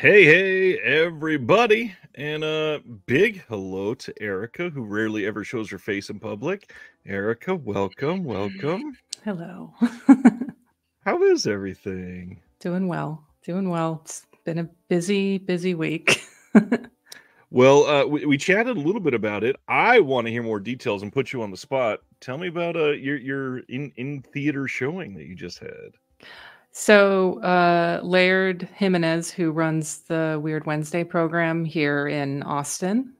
Hey, everybody, and a big hello to Erica, who rarely ever shows her face in public. Erica, welcome. Hello. How is everything? Doing well. It's been a busy week. Well, we chatted a little bit about it. I want to hear more details and put you on the spot. Tell me about your in-theater showing that you just had. So Laird Jimenez, who runs the Weird Wednesday program here in Austin,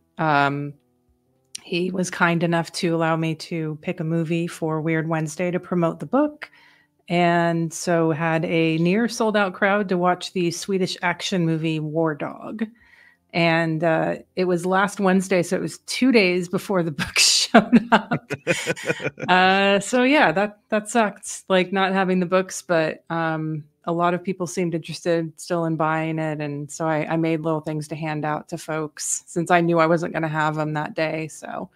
he was kind enough to allow me to pick a movie for Weird Wednesday to promote the book. And so had a near sold out crowd to watch the Swedish action movie War Dog. And it was last Wednesday, so it was 2 days before the book showed up. So yeah, that sucked, like not having the books, but a lot of people seemed interested still in buying it. And so I made little things to hand out to folks since I knew I wasn't going to have them that day. So,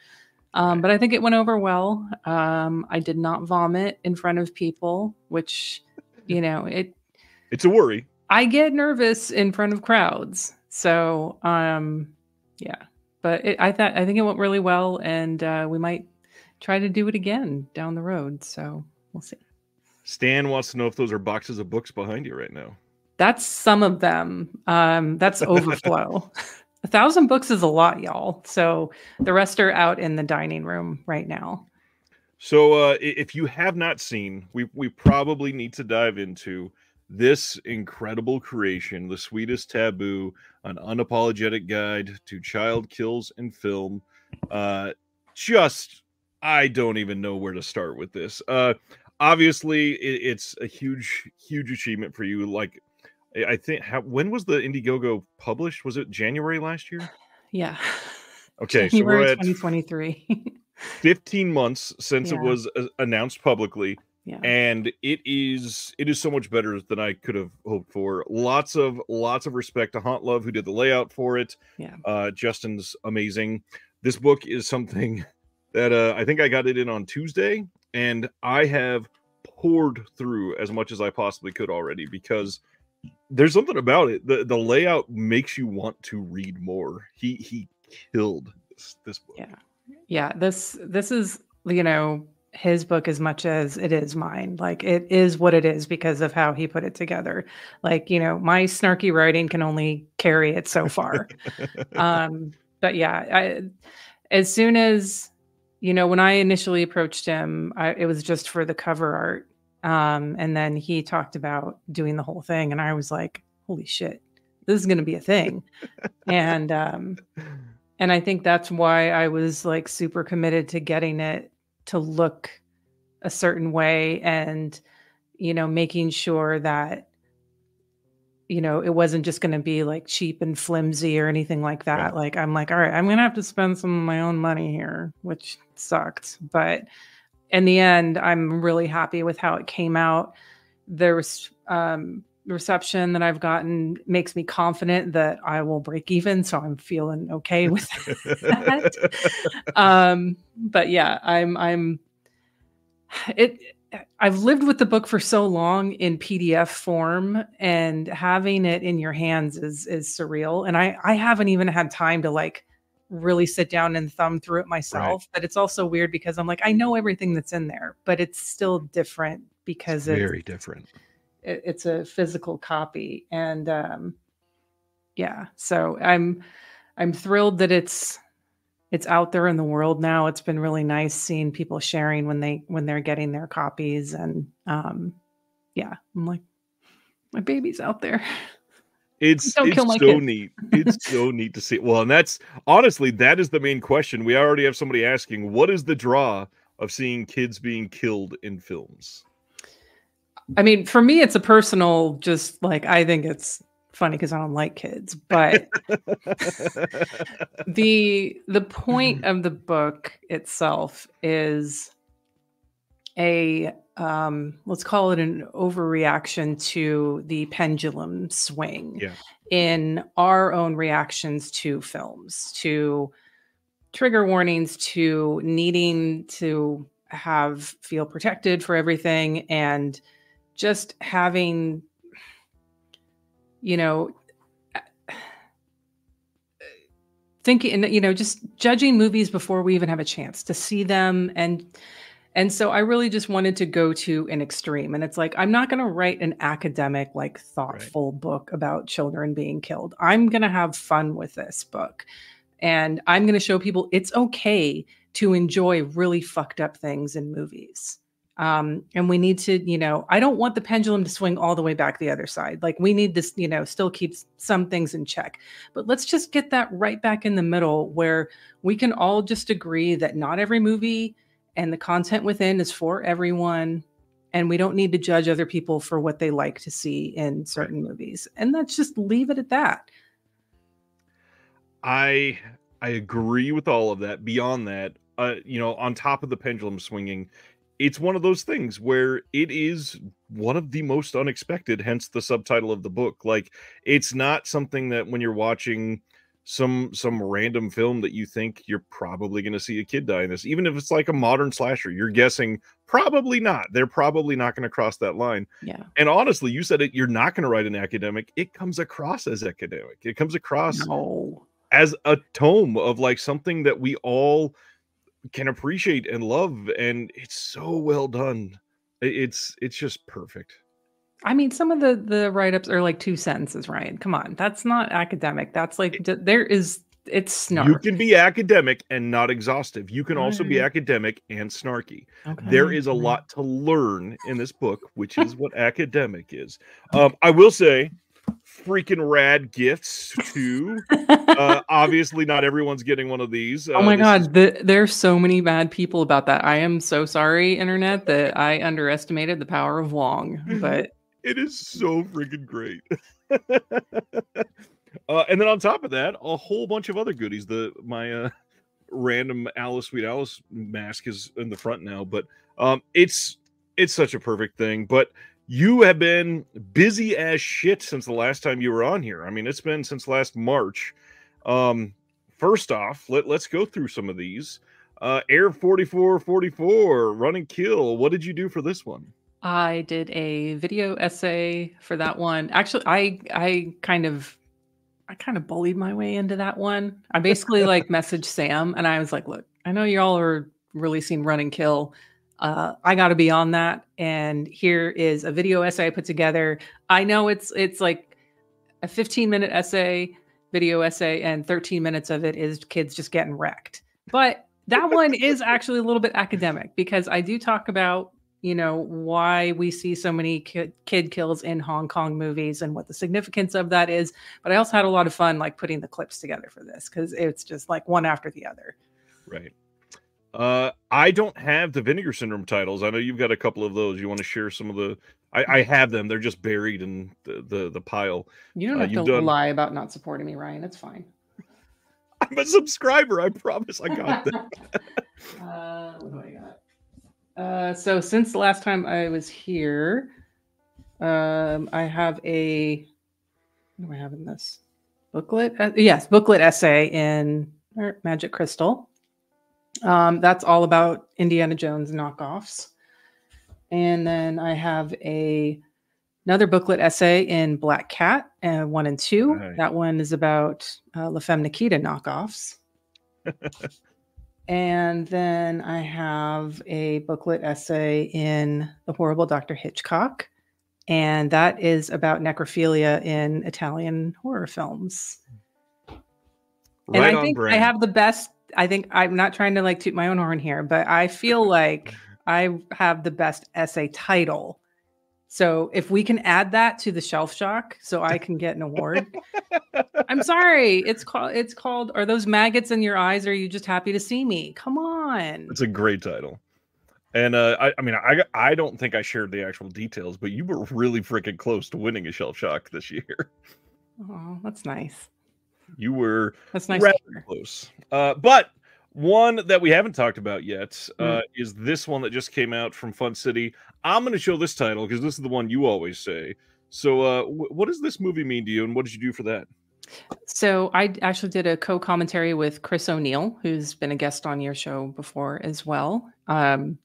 but I think it went over well. I did not vomit in front of people, which, you know, it's a worry. I get nervous in front of crowds. So, yeah, but I think it went really well, and we might try to do it again down the road. So we'll see. Stan wants to know if those are boxes of books behind you right now. That's some of them. That's overflow. 1,000 books is a lot, y'all. So the rest are out in the dining room right now. So if you have not seen, we probably need to dive into this incredible creation, The Sweetest Taboo, an unapologetic guide to child kills in film. I don't even know where to start with this. Obviously, it's a huge achievement for you. Like, I think, when was the Indiegogo published? Was it January last year? Yeah. Okay, January, so we're at 2023. 15 months since It was announced publicly. Yeah. And it is so much better than I could have hoped for. Lots of respect to Haunt Love, who did the layout for it. Yeah. Justin's amazing. This book is something that I think I got it in on Tuesday, and I have poured through as much as I possibly could already, because there's something about it. The layout makes you want to read more. He killed this book. Yeah. This is, you know, his book as much as it is mine. Like, it is what it is because of how he put it together. Like, you know, my snarky writing can only carry it so far. But yeah, as soon as, you know, when I initially approached him, it was just for the cover art. And then he talked about doing the whole thing, and I was like, holy shit, this is going to be a thing. And I think that's why I was like super committed to getting it to look a certain way, and, you know, making sure that, you know, it wasn't just going to be like cheap and flimsy or anything like that. Right. Like, I'm like, all right, I'm going to have to spend some of my own money here, which sucked. But in the end, I'm really happy with how it came out. There's, reception that I've gotten makes me confident that I will break even, so I'm feeling okay with that. But yeah, I've lived with the book for so long in PDF form, and having it in your hands is surreal. And I haven't even had time to like really sit down and thumb through it myself. Right. But it's also weird because I'm like, I know everything that's in there, but it's still different because it's very different. It's a physical copy. And yeah, so I'm thrilled that it's out there in the world now. It's been really nice seeing people sharing when they're getting their copies. And yeah, I'm like, my baby's out there. It's so neat. It's so neat to see. Well, and that's honestly, that is the main question. We already have somebody asking, what is the draw of seeing kids being killed in films? I mean, for me, it's a personal, just like, I think it's funny because I don't like kids, but the point of the book itself is a, let's call it an overreaction to the pendulum swing in our own reactions to films, to trigger warnings, to needing to feel protected for everything, and just having, you know, thinking, you know, just judging movies before we even have a chance to see them. And so I really just wanted to go to an extreme. And it's like, I'm not going to write an academic, like thoughtful book about children being killed. I'm going to have fun with this book. And I'm going to show people it's okay to enjoy really fucked up things in movies. And we need to, you know, I don't want the pendulum to swing all the way back the other side. Like we need this, you know, still keep some things in check, but let's just get that right back in the middle where we can all just agree that not every movie and the content within is for everyone. And we don't need to judge other people for what they like to see in certain movies. And let's just leave it at that. I agree with all of that. Beyond that, you know, on top of the pendulum swinging, it's one of those things where it is one of the most unexpected, hence the subtitle of the book. Like, it's not something that when you're watching some random film that you think you're probably going to see a kid die in this, even if it's like a modern slasher, you're guessing probably not. They're probably not going to cross that line. Yeah. And honestly, you said it, you're not going to write an academic. It comes across as academic. It comes across as a tome of like something that we all can appreciate and love, and it's so well done. It's just perfect. I mean, some of the write-ups are like 2 sentences, Ryan. Come on, that's not academic. That's like it's snark. You can be academic and not exhaustive. You can also be academic and snarky. Okay. There is a lot to learn in this book, which is what academic is. I will say, freaking rad gifts too. Obviously not everyone's getting one of these. Oh my god, there are so many bad people about that. I am so sorry, internet, that I underestimated the power of Wong, but it is so freaking great. And then on top of that, a whole bunch of other goodies. My random Alice Sweet Alice mask is in the front now, but it's such a perfect thing. But you have been busy as shit since the last time you were on here. I mean, it's been since last March. First off, let's go through some of these. Air 4444, Run and Kill. What did you do for this one? I did a video essay for that one. Actually, I kind of bullied my way into that one. I basically like messaged Sam and I was like, look, I know y'all are releasing Run and Kill. I got to be on that. And here is a video essay I put together. I know it's like a 15-minute essay, video essay, and 13 minutes of it is kids just getting wrecked. But that one is actually a little bit academic because I do talk about, you know, why we see so many kid kills in Hong Kong movies and what the significance of that is. But I also had a lot of fun like putting the clips together for this because it's just like one after the other. Right. I don't have the Vinegar Syndrome titles. I know you've got a couple of those. You want to share some of the... I have them. They're just buried in the pile. You don't have to lie about not supporting me, Ryan. It's fine. I'm a subscriber. I promise I got that. What do I got? So since the last time I was here, I have a... What do I have in this? Booklet? Yes, booklet essay in Magic Crystal. That's all about Indiana Jones knockoffs. And then I have another booklet essay in Black Cat 1 and 2. Right. That one is about La Femme Nikita knockoffs. And then I have a booklet essay in The Horrible Dr. Hitchcock. And that is about necrophilia in Italian horror films. Right, and I think brand. I have the best... I think I'm not trying to like toot my own horn here, but I feel like I have the best essay title. So if we can add that to the shelf shock, so I can get an award. I'm sorry. It's called, Are Those Maggots in Your Eyes? Or Are You Just Happy to See Me? Come on. It's a great title. And I mean, I don't think I shared the actual details, but you were really freaking close to winning a shelf shock this year. Oh, that's nice. You were rather close. But one that we haven't talked about yet is this one that just came out from Fun City. I'm going to show this title because this is the one you always say. So what does this movie mean to you, and what did you do for that? So I actually did a co-commentary with Chris O'Neill, who's been a guest on your show before as well. And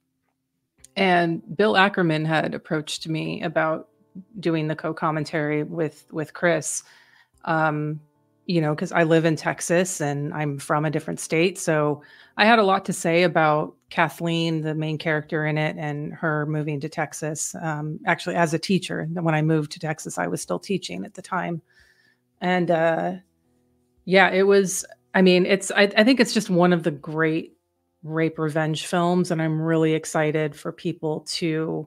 Bill Ackerman had approached me about doing the co-commentary with Chris. you know, because I live in Texas and I'm from a different state. So I had a lot to say about Kathleen, the main character in it, and her moving to Texas. Actually, as a teacher, when I moved to Texas, I was still teaching at the time. And yeah, it was, I mean, it's, I think it's just one of the great rape revenge films. And I'm really excited for people to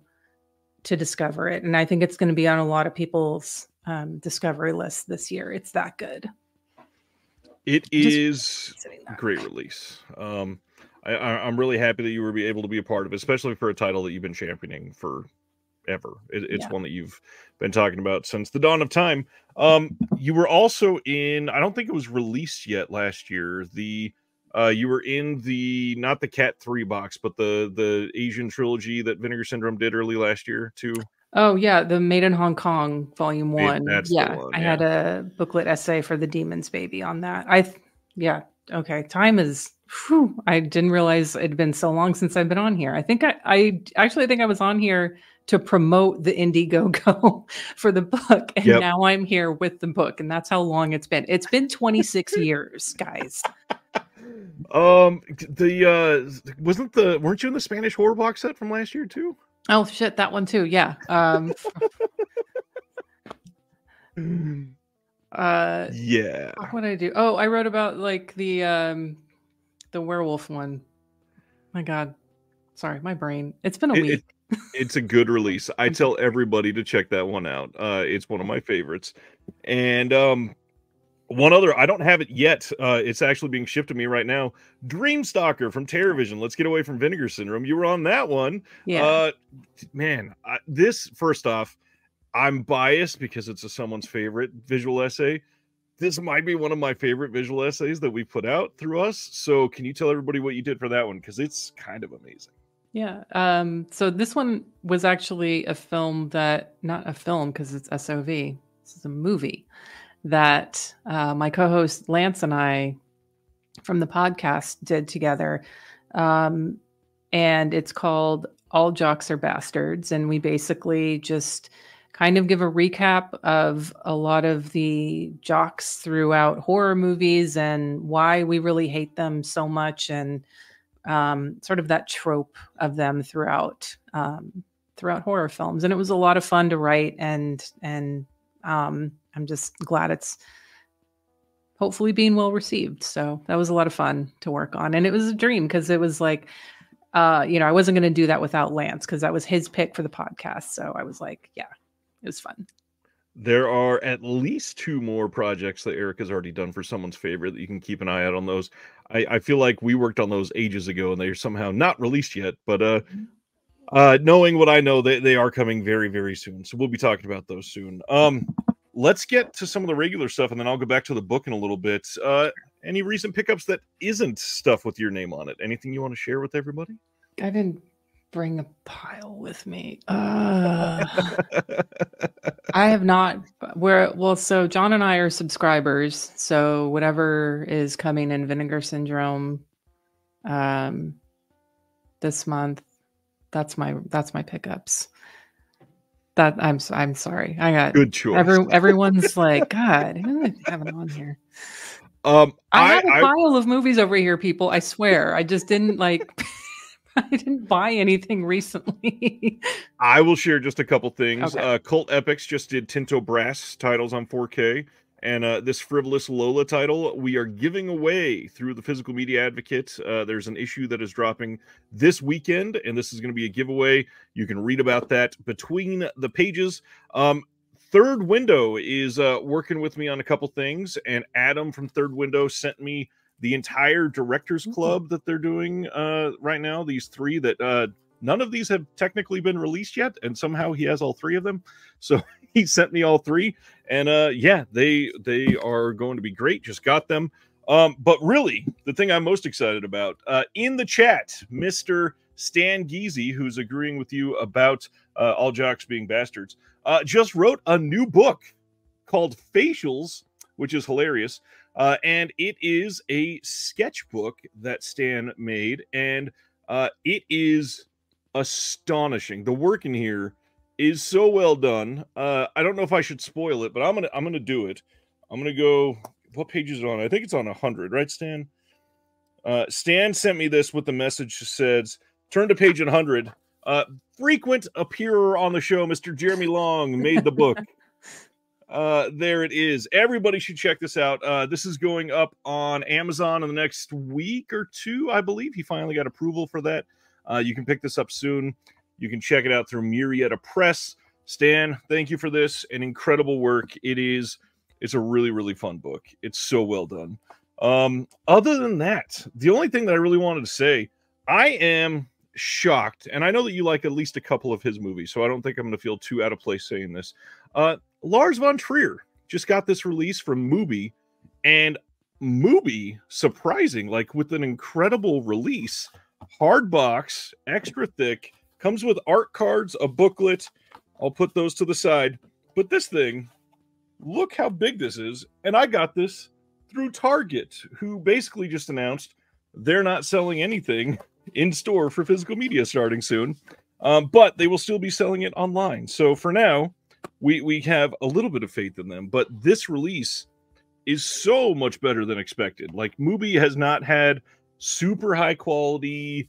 discover it. And I think it's going to be on a lot of people's discovery list this year. It's that good. It is a great release. I'm really happy that you were able to be a part of it, especially for a title that you've been championing forever. It's one that you've been talking about since the dawn of time. You were also in, I don't think it was released yet last year, the you were in the, not the Cat 3 box, but the Asian trilogy that Vinegar Syndrome did early last year too. Oh yeah, the Made in Hong Kong Volume 1. I had a booklet essay for the Demon's Baby on that. Okay, time is, I didn't realize it'd been so long since I've been on here. I think I actually think I was on here to promote the Indiegogo for the book, and now I'm here with the book, and that's how long it's been. It's been 26 years, guys. Weren't you in the Spanish horror box set from last year too? Oh shit, that one too. Yeah. Yeah. What did I do? Oh, I wrote about like the werewolf one. My God, sorry, my brain. It's been a week. It's a good release. I tell everybody to check that one out. It's one of my favorites. And one other, I don't have it yet. It's actually being shipped to me right now. Dreamstalker from TerrorVision. Let's get away from Vinegar Syndrome. You were on that one. Yeah. Man, this, first off, I'm biased because it's a Someone's Favorite visual essay. This might be one of my favorite visual essays that we put out through us. So can you tell everybody what you did for that one? Because it's kind of amazing. Yeah. So this one was actually a film that, not a film because it's SOV. This is a movie that my co-host Lance and I from the podcast did together. And it's called All Jocks Are Bastards. And we basically just kind of give a recap of a lot of the jocks throughout horror movies and why we really hate them so much, and sort of that trope of them throughout throughout horror films. And it was a lot of fun to write, and I'm just glad it's hopefully being well received. So that was a lot of fun to work on. And it was a dream because it was like, you know, I wasn't going to do that without Lance because that was his pick for the podcast. So I was like, yeah, it was fun. There are at least 2 more projects that Erica's already done for Someone's Favorite that you can keep an eye out on those. I feel like we worked on those ages ago and they're somehow not released yet, but knowing what I know, they are coming very, very soon. So we'll be talking about those soon. Let's get to some of the regular stuff, and then I'll go back to the book in a little bit. Any recent pickups that isn't stuff with your name on it? Anything you want to share with everybody? I didn't bring a pile with me. I have not. So John and I are subscribers. So whatever is coming in Vinegar Syndrome this month, that's my pickups. I'm sorry. I got good choice. Everyone's like, God, who do I have on here? I have a pile of movies over here, people. I swear, I just didn't I didn't buy anything recently. I will share just a couple things. Okay. Cult Epics just did Tinto Brass titles on 4K, and this Frivolous Lola title we are giving away through the Physical Media Advocate. There's an issue that is dropping this weekend, and this is going to be a giveaway. You can read about that between the pages. Third Window is working with me on a couple things, and Adam from Third Window sent me the entire Directors Club that they're doing right now. These 3 that none of these have technically been released yet, and somehow he has all 3 of them. So he sent me all 3, and they are going to be great. Just got them. But really, the thing I'm most excited about, in the chat, Mr. Stan Geezy, who's agreeing with you about all jocks being bastards, just wrote a new book called Facials, which is hilarious. And it is a sketchbook that Stan made, and it is astonishing. The work in here is so well done. I don't know if I should spoil it, but I'm gonna do it. I'm gonna go what page is it on? I think it's on 100, right, Stan? Stan sent me this with the message that says, turn to page 100. Frequent appearer on the show, Mr. Jeremy Long, made the book. There it is. Everybody should check this out. This is going up on Amazon in the next week or two, I believe. He finally got approval for that. You can pick this up soon. You can check it out through Murrieta Press. Stan, thank you for this. An incredible work. It's a really, really fun book. It's so well done. Other than that, the only thing that I really wanted to say, I am shocked, and I know that you like at least a couple of his movies, so I don't think I'm going to feel too out of place saying this. Lars von Trier just got this release from Mubi, and Mubi, surprising, like with an incredible release, hard box, extra thick, comes with art cards, a booklet. I'll put those to the side. But this thing, look how big this is, and I got this through Target, who basically just announced they're not selling anything in store for physical media starting soon, but they will still be selling it online. So for now, we have a little bit of faith in them, but this release is so much better than expected. Like, Mubi has not had super high quality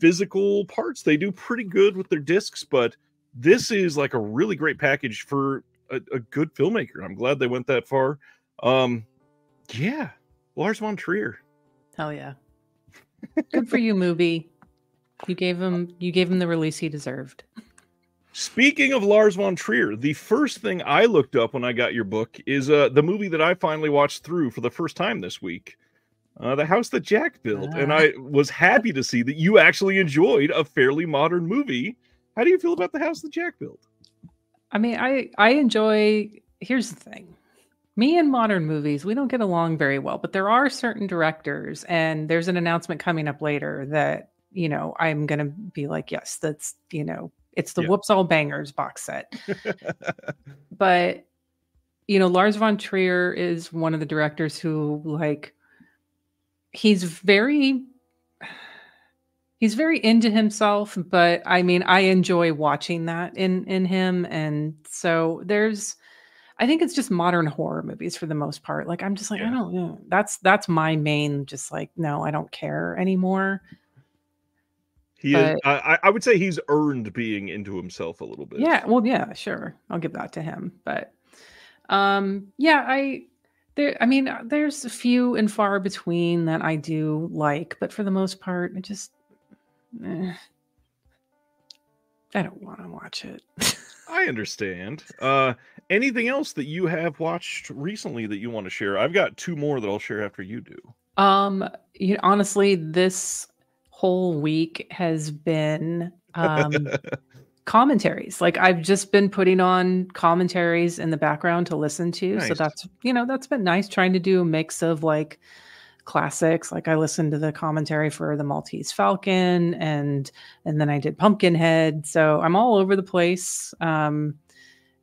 physical parts. They do pretty good with their discs, but this is like a really great package for a good filmmaker. I'm glad they went that far. Yeah, Lars von Trier. Hell yeah. Good for you, Mubi. You gave him the release he deserved. Speaking of Lars von Trier, the first thing I looked up when I got your book is the movie that I finally watched through for the first time this week, The House That Jack Built. And I was happy to see that you actually enjoyed a fairly modern movie. How do you feel about The House That Jack Built? I mean, I enjoy... Here's the thing. Me and modern movies, we don't get along very well, but there are certain directors, and there's an announcement coming up later that, you know, I'm going to be like, yes, that's, you know, it's the Whoops All Bangers box set. But, you know, Lars von Trier is one of the directors who, like, he's very into himself, but I mean, I enjoy watching that in him. And so there's... I think it's just modern horror movies for the most part. Like, I'm just like, I don't know. That's my main, just like, no, I don't care anymore. I would say he's earned being into himself a little bit. Yeah. Well, yeah, sure. I'll give that to him. But there's a few and far between that I do like, but for the most part, I just, I don't want to watch it. I understand. Anything else that you have watched recently that you want to share? I've got two more that I'll share after you do. You know, honestly, this whole week has been commentaries. Like, I've just been putting on commentaries in the background to listen to. Nice. So that's been nice, trying to do a mix of like classics. Like, I listened to the commentary for The Maltese Falcon and then I did Pumpkinhead. So I'm all over the place.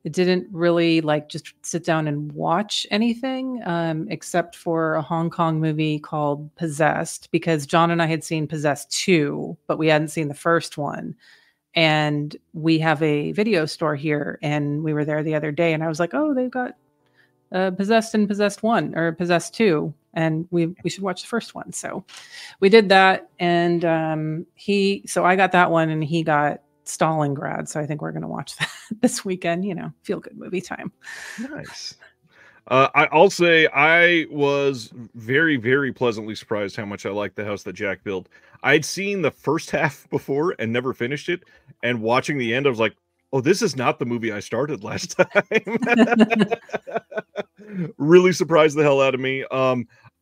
It didn't really like just sit down and watch anything except for a Hong Kong movie called Possessed, because John and I had seen Possessed 2, but we hadn't seen the first one. And we have a video store here, and we were there the other day, and I was like, oh, they've got Possessed and Possessed 1 or Possessed 2. And we should watch the first one. So we did that. And so I got that one and he got Stalingrad. So I think we're going to watch that this weekend, you know, feel good movie time. Nice. I'll say I was very, very pleasantly surprised how much I liked The House That Jack Built. I'd seen the first half before and never finished it. And watching the end, I was like, oh, this is not the movie I started last time. Really surprised the hell out of me.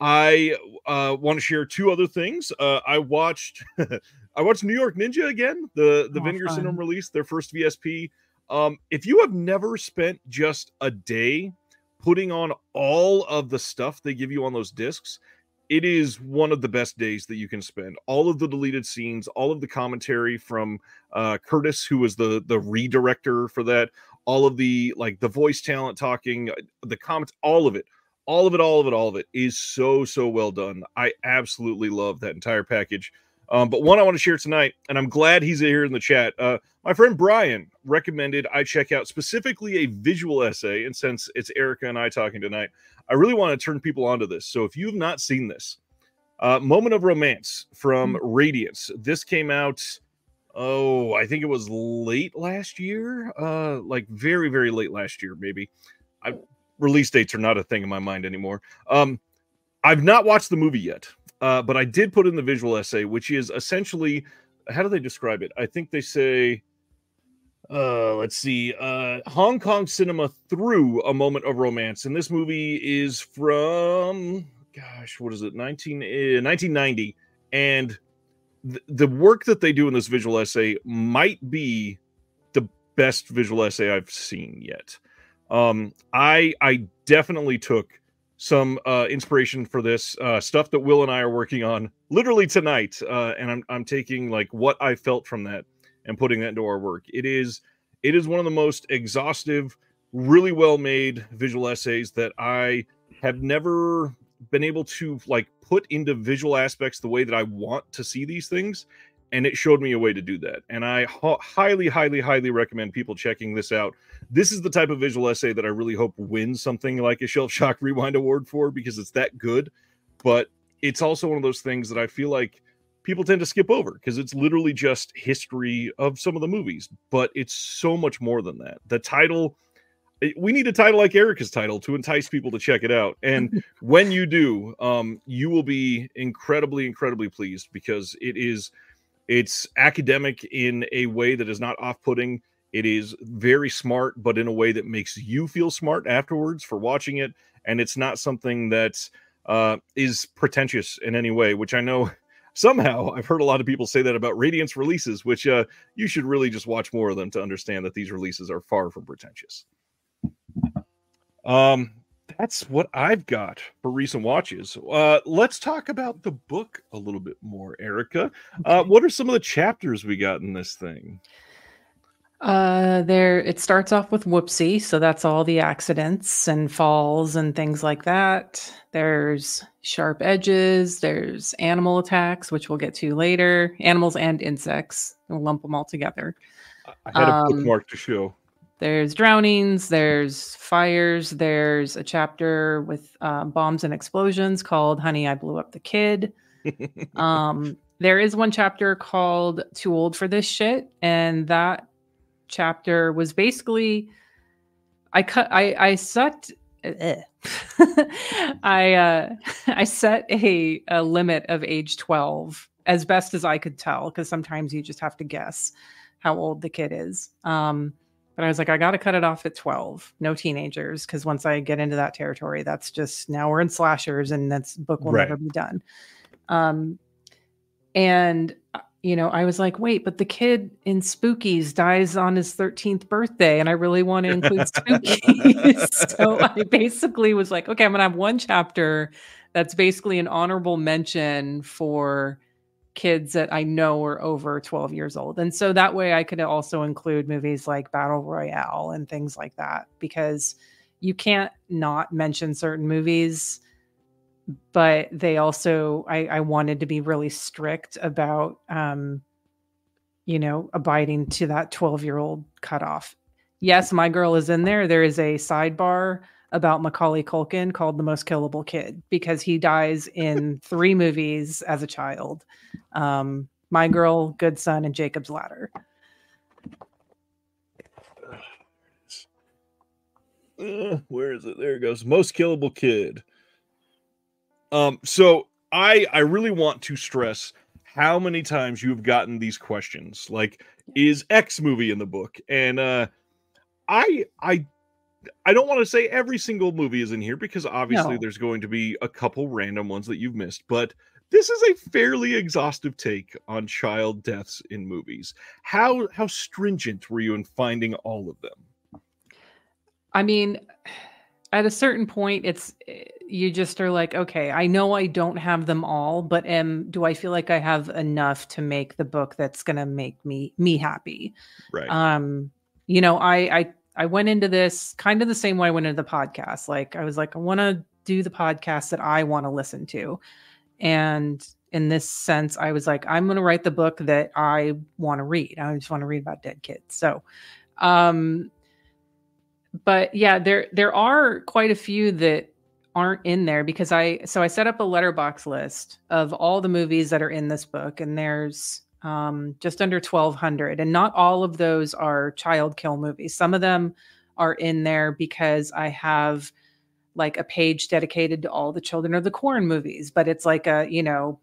I want to share two other things. I watched New York Ninja again, the Vinegar Syndrome release, their first VSP. If you have never spent just a day putting on all of the stuff they give you on those discs, it is one of the best days that you can spend. All of the deleted scenes, all of the commentary from Curtis, who was the redirector for that, all of the like the voice talent talking, the comments, all of it. All of it is so well done. I absolutely love that entire package. But one I want to share tonight, and I'm glad he's here in the chat. My friend Brian recommended I check out specifically a visual essay. And since it's Erica and I talking tonight, I really want to turn people onto this. So if you've not seen this, Moment of Romance from Radiance. This came out, oh, I think it was late last year. Like very, very late last year, maybe. Release dates are not a thing in my mind anymore. I've not watched the movie yet. But I did put in the visual essay, which is essentially, how do they describe it? I think they say, let's see, Hong Kong cinema through A Moment of Romance. And this movie is from, gosh, what is it, 1990. And the work that they do in this visual essay might be the best visual essay I've seen yet. I definitely took some inspiration for this stuff that Will and I are working on literally tonight. And I'm taking like what I felt from that and putting that into our work. It is one of the most exhaustive, really well-made visual essays that I have never been able to like put into visual aspects the way that I want to see these things. And it showed me a way to do that. And I highly, highly, highly recommend people checking this out. This is the type of visual essay that I really hope wins something like a Shelf Shock Rewind Award for, because it's that good. But it's also one of those things that I feel like people tend to skip over because it's literally just history of some of the movies. But it's so much more than that. The title, we need a title like Erica's title to entice people to check it out. And when you do, you will be incredibly, incredibly pleased, because it is... It's academic in a way that is not off-putting. It is very smart, but in a way that makes you feel smart afterwards for watching it. And it's not something that is pretentious in any way, which I know somehow I've heard a lot of people say that about Radiance releases, which you should really just watch more of them to understand that these releases are far from pretentious. That's what I've got for recent watches. Let's talk about the book a little bit more, Erica. What are some of the chapters we got in this thing? It starts off with Whoopsie. So that's all the accidents and falls and things like that. There's sharp edges. There's animal attacks, which we'll get to later. Animals and insects. We'll lump them all together. I had a bookmark to show. There's drownings, there's fires, there's a chapter with bombs and explosions called Honey, I Blew Up the Kid. There is one chapter called Too Old for This Shit. And that chapter was basically, I set a limit of age 12 as best as I could tell, because sometimes you just have to guess how old the kid is. But I was like, I got to cut it off at 12. No teenagers, because once I get into that territory, that's just, now we're in slashers and that's book will never be done. And, you know, I was like, wait, but the kid in Spookies dies on his 13th birthday and I really want to include Spookies. So I basically was like, okay, I'm going to have one chapter that's basically an honorable mention for kids that I know are over 12 years old. And so that way I could also include movies like Battle Royale and things like that, because you can't not mention certain movies, but they also, I wanted to be really strict about, you know, abiding to that 12-year-old cutoff. Yes, My Girl is in there. There is a sidebar about Macaulay Culkin called The Most Killable Kid, because he dies in 3 movies as a child. My Girl, Good Son, and Jacob's Ladder. Where is it? There it goes. Most Killable Kid. So I really want to stress how many times you've gotten these questions. Like, is X movie in the book? And I don't want to say every single movie is in here, because obviously there's going to be a couple random ones that you've missed, but this is a fairly exhaustive take on child deaths in movies. How stringent were you in finding all of them? I mean, at a certain point, you just are like, okay, I know I don't have them all, but do I feel like I have enough to make the book that's going to make me happy? Right. You know, I went into this kind of the same way I went into the podcast. Like, I was like, I want to do the podcast that I want to listen to. And in this sense, I was like, I'm going to write the book that I want to read. I just want to read about dead kids. So, but yeah, there are quite a few that aren't in there because so I set up a letterbox list of all the movies that are in this book, and there's just under 1,200, and not all of those are child kill movies. Some of them are in there because I have like a page dedicated to all the Children of the Corn movies, but it's like a, you know,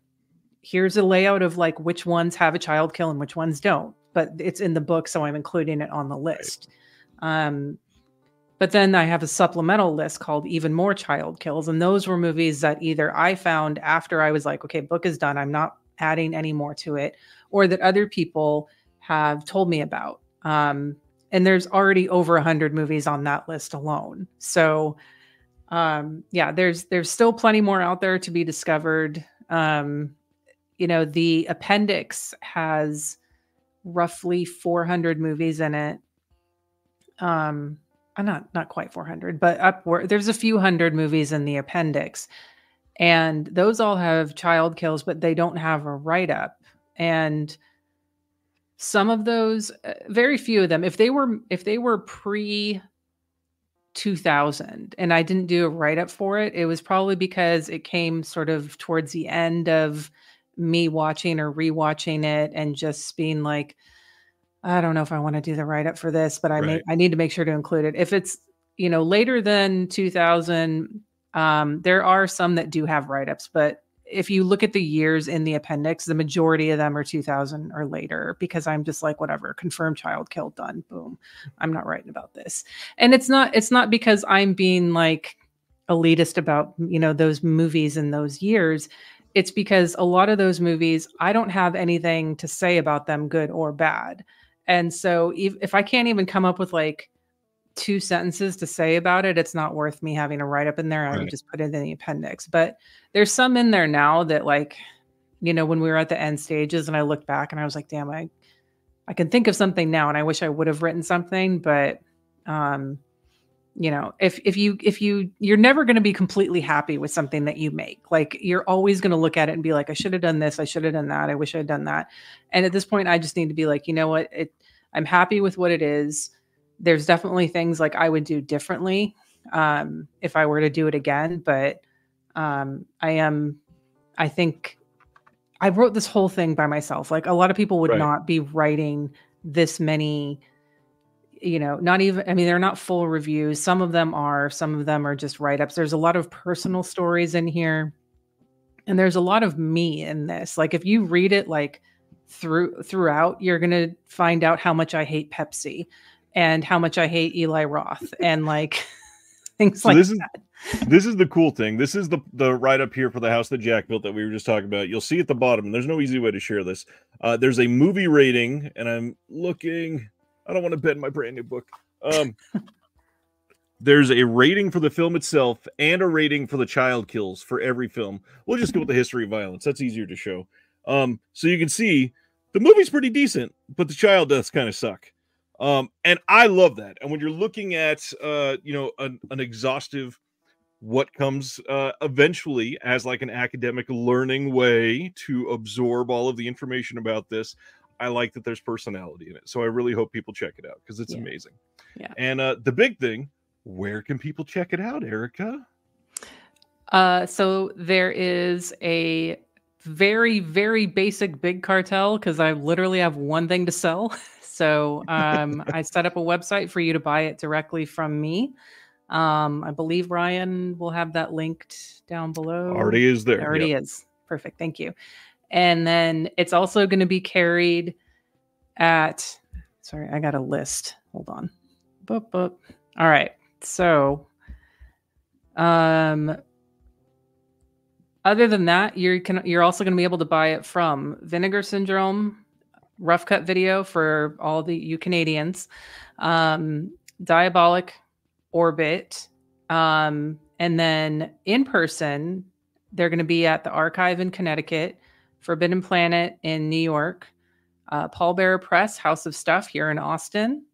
here's a layout of like which ones have a child kill and which ones don't, but it's in the book, so I'm including it on the list. Right. But then I have a supplemental list called Even More Child Kills. And those were movies that either I found after I was like, okay, book is done, I'm not adding any more to it, or that other people have told me about. And there's already over 100 movies on that list alone. So yeah, there's still plenty more out there to be discovered. You know, the appendix has roughly 400 movies in it. Not quite 400, but upward. There's a few hundred movies in the appendix, and those all have child kills, but they don't have a write-up. And some of those, very few of them, if they were pre 2000 and I didn't do a write-up for it, it was probably because it came sort of towards the end of me watching or rewatching it and just being like, I don't know if I want to do the write-up for this, but I need to make sure to include it. If it's, you know, later than 2000, there are some that do have write-ups, but if you look at the years in the appendix, the majority of them are 2000 or later, because I'm just like, whatever, confirmed child killed, done, boom. I'm not writing about this. And it's not because I'm being like elitist about, you know, those movies in those years. It's because a lot of those movies, I don't have anything to say about them, good or bad. And so if I can't even come up with like two sentences to say about it, it's not worth me having a write-up in there. I would just put it in the appendix. But there's some in there now that, like, you know, when we were at the end stages and I looked back and I was like, damn, I can think of something now, and I wish I would have written something. But, you know, you're never going to be completely happy with something that you make. Like, you're always going to look at it and be like, I should have done this, I should have done that, I wish I'd done that. And at this point, I just need to be like, you know what, I'm happy with what it is. There's definitely things like I would do differently if I were to do it again. But I think I wrote this whole thing by myself. Like, a lot of people would not be writing this many, you know, not even, I mean, they're not full reviews. Some of them are just write-ups. There's a lot of personal stories in here, and there's a lot of me in this. Like, if you read it, like, throughout, you're going to find out how much I hate Pepsi and how much I hate Eli Roth and like things so like this that. This is the cool thing. This is the write-up here for The House That Jack Built that we were just talking about. You'll see at the bottom, and there's no easy way to share this. There's a movie rating, and I'm looking, I don't want to bend my brand new book. There's a rating for the film itself and a rating for the child kills for every film. We'll just go with the history of violence. That's easier to show. So you can see the movie's pretty decent, but the child deaths kind of suck. And I love that. And when you're looking at, you know, an exhaustive, what comes, eventually as like an academic learning way to absorb all of the information about this, I like that there's personality in it. So I really hope people check it out, because it's amazing. Yeah. And, the big thing, where can people check it out, Erica? So there is a very, very basic big cartel, because I literally have one thing to sell. So I set up a website for you to buy it directly from me. I believe Ryan will have that linked down below. Already is there. It already is. Perfect. Thank you. And then it's also going to be carried at, sorry, I got a list. Hold on. Boop, boop. All right. So other than that, you're also going to be able to buy it from Vinegar Syndrome, Rough Cut Video for all the you Canadians, Diabolic Orbit, and then in person, they're going to be at the Archive in Connecticut, Forbidden Planet in New York, Pallbearer Press, House of Stuff here in Austin,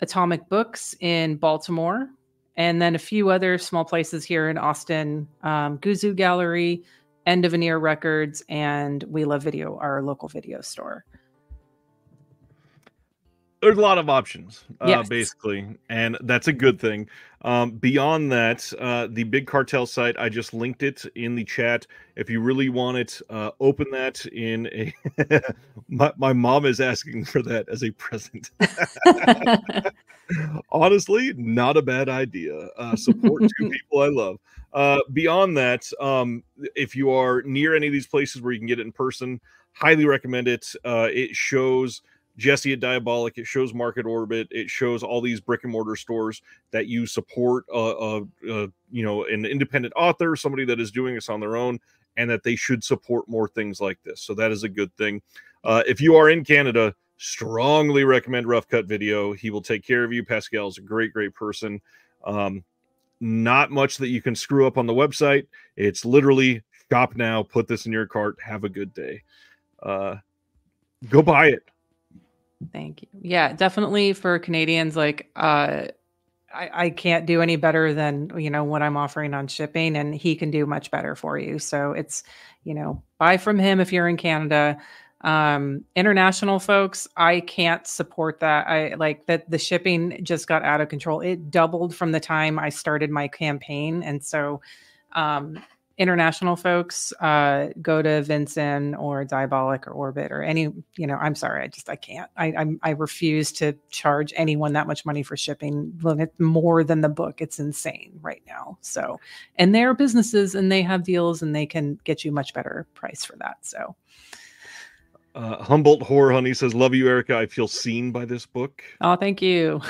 Atomic Books in Baltimore, and then a few other small places here in Austin, Guzu Gallery, End of Veneer Records and We Love Video, our local video store. There's a lot of options, yes, basically, and that's a good thing. Beyond that, the Big Cartel site, I just linked it in the chat. If you really want it, open that in a... my mom is asking for that as a present. Honestly, not a bad idea. Support two people I love. Beyond that, if you are near any of these places where you can get it in person, highly recommend it. It shows... Jesse at Diabolic, it shows Market Orbit, it shows all these brick and mortar stores that you support, you know, an independent author, somebody that is doing this on their own, and that they should support more things like this. So that is a good thing. If you are in Canada, strongly recommend Rough Cut Video. He will take care of you. Pascal is a great, great person. Not much that you can screw up on the website. It's literally shop now, put this in your cart, have a good day. Go buy it. Thank you. Yeah, definitely for Canadians, like I can't do any better than, you know, what I'm offering on shipping, and he can do much better for you. So it's, you know, buy from him if you're in Canada. International folks, I can't support that. I like that the shipping just got out of control. It doubled from the time I started my campaign. And so international folks, go to Vincent or Diabolic or Orbit or any, you know, I'm sorry. I can't, I refuse to charge anyone that much money for shipping more than the book. It's insane right now. So, and they're businesses and they have deals and they can get you much better price for that. So, Humboldt Horror Honey says, love you, Erica. I feel seen by this book. Oh, thank you.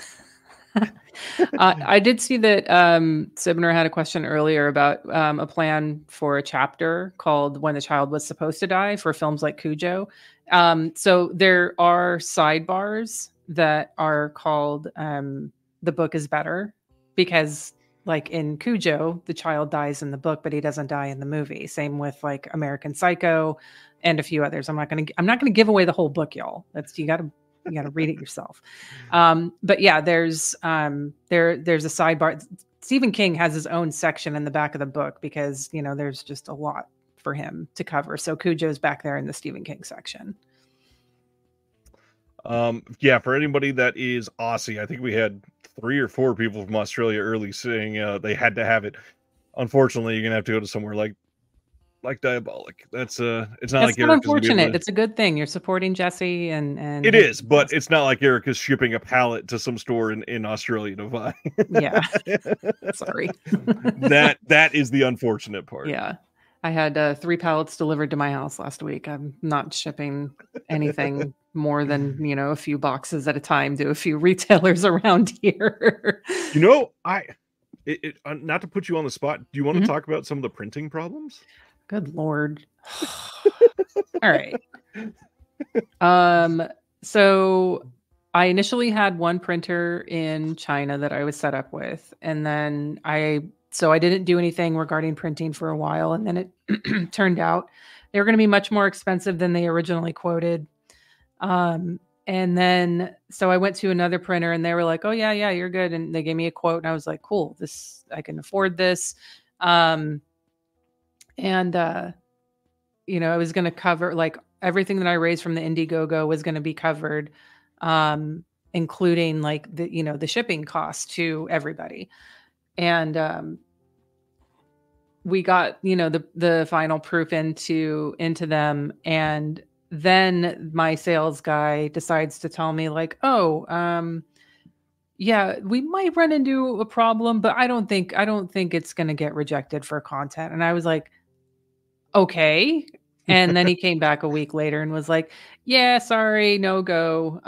I did see that Sibner had a question earlier about a plan for a chapter called When the Child Was Supposed to Die for films like Cujo. So there are sidebars that are called The Book is Better, because like in Cujo, the child dies in the book, but he doesn't die in the movie. Same with like American Psycho and a few others. I'm not going to give away the whole book, y'all. You got to read it yourself. But yeah, there's a sidebar. Stephen King has his own section in the back of the book because, you know, there's just a lot for him to cover. So Cujo's back there in the Stephen King section. Yeah, for anybody that is Aussie, I think we had 3 or 4 people from Australia early saying they had to have it. Unfortunately, you're going to have to go to somewhere like Diabolic. That's not unfortunate. It's a good thing. You're supporting Jesse and it is, but it's not like Erica's shipping a pallet to some store in Australia to buy. Yeah. Sorry. that is the unfortunate part. Yeah. I had 3 pallets delivered to my house last week. I'm not shipping anything more than, you know, a few boxes at a time to a few retailers around here. You know, not to put you on the spot, do you want to talk about some of the printing problems? Good Lord. All right. So I initially had one printer in China that I was set up with. And then I didn't do anything regarding printing for a while. And then it turned out they were going to be much more expensive than they originally quoted. And then, so I went to another printer and they were like, oh yeah, you're good. And they gave me a quote and I was like, cool, I can afford this. And you know, I was going to cover like everything that I raised from the Indiegogo was going to be covered, including like the, you know, the shipping cost to everybody. And, we got, you know, the final proof into them. And then my sales guy decides to tell me like, oh, yeah, we might run into a problem, but I don't think it's going to get rejected for content. And I was like, okay. And then he came back a week later and was like, yeah, sorry, no go.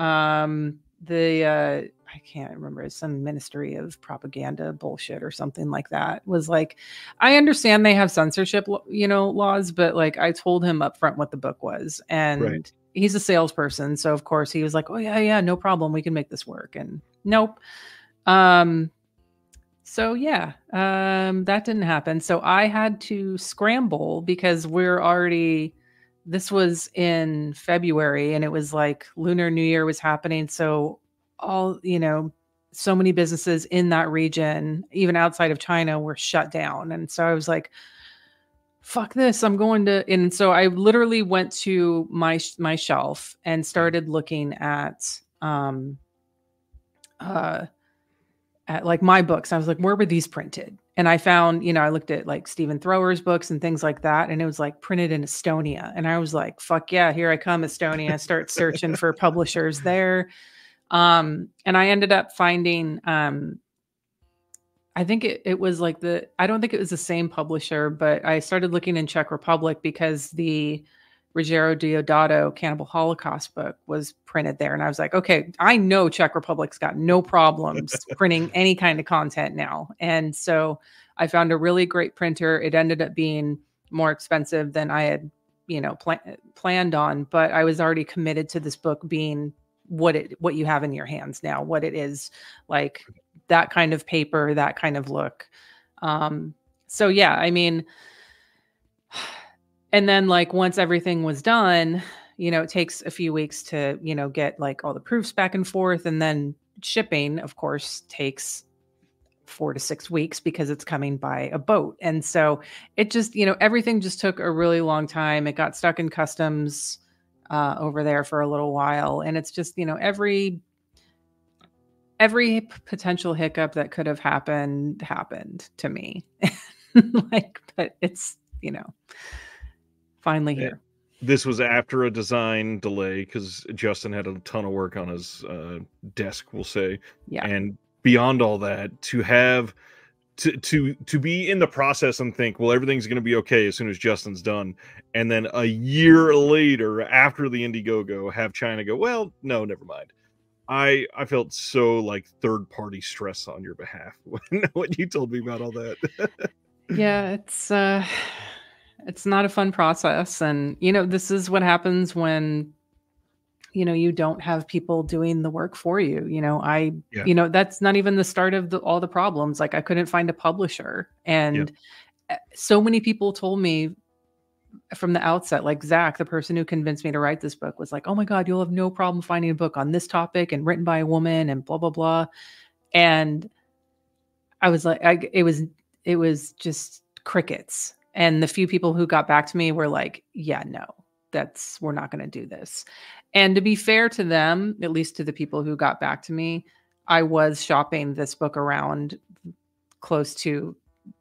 I can't remember, some Ministry of Propaganda bullshit or something like that was like, I understand they have censorship, you know, laws, but like I told him up front what the book was, and right. He's a salesperson. So of course he was like, oh yeah, no problem. We can make this work. And nope. So yeah, that didn't happen. So I had to scramble because this was in February and it was like Lunar New Year was happening. So all, you know, so many businesses in that region, even outside of China, were shut down. And so I was like, fuck this, I'm going to. And so I literally went to my shelf and started looking at like my books. I was like, where were these printed? And I found, I looked at like Stephen Thrower's books and things like that. And it was like printed in Estonia. And I was like, fuck yeah, here I come, Estonia. I start searching for publishers there. And I ended up finding, I think it was like I don't think it was the same publisher, but I started looking in Czech Republic because the Rogério Diodato Cannibal Holocaust book was printed there. And I was like, okay, I know Czech Republic's got no problems printing any kind of content now. And so I found a really great printer. It ended up being more expensive than I had, planned on, but I was already committed to this book being what you have in your hands now, what it is, like that kind of paper, that kind of look. So yeah, I mean, and then like once everything was done, it takes a few weeks to, get like all the proofs back and forth. And then shipping, of course, takes 4 to 6 weeks because it's coming by a boat. And so it just, everything just took a really long time. It got stuck in customs over there for a little while. And it's just, every potential hiccup that could have happened to me. Like, but it's, finally here. This was after a design delay because Justin had a ton of work on his desk, we'll say. Yeah. And beyond all that, to have to be in the process and think, well, everything's going to be okay as soon as Justin's done, and then a year later, after the Indiegogo, have China go, well, no, never mind. I felt so like third party stress on your behalf when you told me about all that. Yeah, it's not a fun process. And, this is what happens when, you don't have people doing the work for you. That's not even the start of all the problems. Like I couldn't find a publisher. And so many people told me from the outset, like Zach, the person who convinced me to write this book, was like, oh my God, you'll have no problem finding a book on this topic and written by a woman and blah, blah, blah. And I was like, it was just crickets. And the few people who got back to me were like, yeah, no, we're not going to do this. And to be fair to them, at least to the people who got back to me, I was shopping this book around close to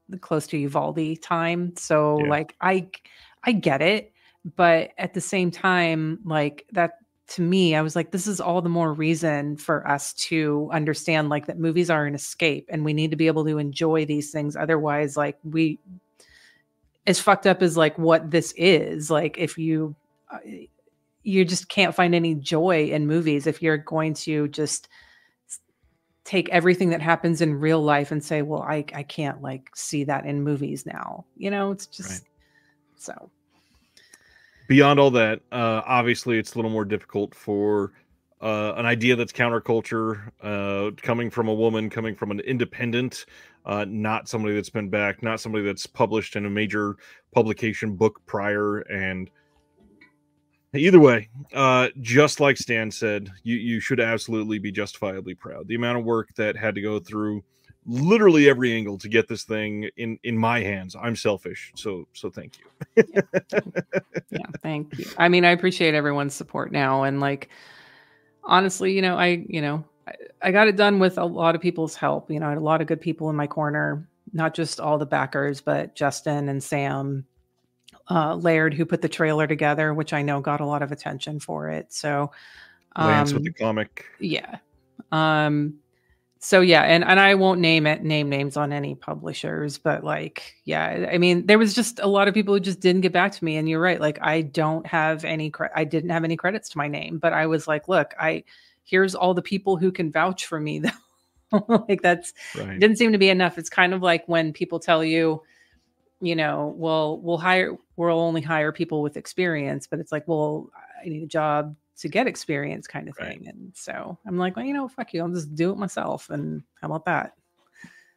Uvalde time. So like, I get it. But at the same time, like that, to me, I was like, this is all the more reason for us to understand like that movies are an escape and we need to be able to enjoy these things. Otherwise, like as fucked up as like what this is, like if you just can't find any joy in movies, if you're going to just take everything that happens in real life and say, well, I can't like see that in movies now, it's just right. So beyond all that, obviously it's a little more difficult for an idea that's counterculture, coming from a woman, coming from an independent, not somebody that's been backed, not somebody that's published in a major publication book prior. And either way, just like Stan said, you should absolutely be justifiably proud. The amount of work that had to go through literally every angle to get this thing in my hands. I'm selfish. So thank you. Yeah, thank you. I mean, I appreciate everyone's support now. And like, honestly, I got it done with a lot of people's help. I had a lot of good people in my corner, not just all the backers, but Justin and Sam, Laird, who put the trailer together, which I know got a lot of attention for it. So, Lance with the comic. Yeah. So yeah. And I won't name names on any publishers, but like, yeah, I mean, there was just a lot of people who just didn't get back to me. And you're right. Like I didn't have any credits to my name, but I was like, look, here's all the people who can vouch for me though. Like that's right. Didn't seem to be enough. It's kind of like when people tell you, well, we'll only hire people with experience, but it's like, well, I need a job to get experience kind of thing. Right. And so I'm like, well, fuck you. I'll just do it myself. And how about that?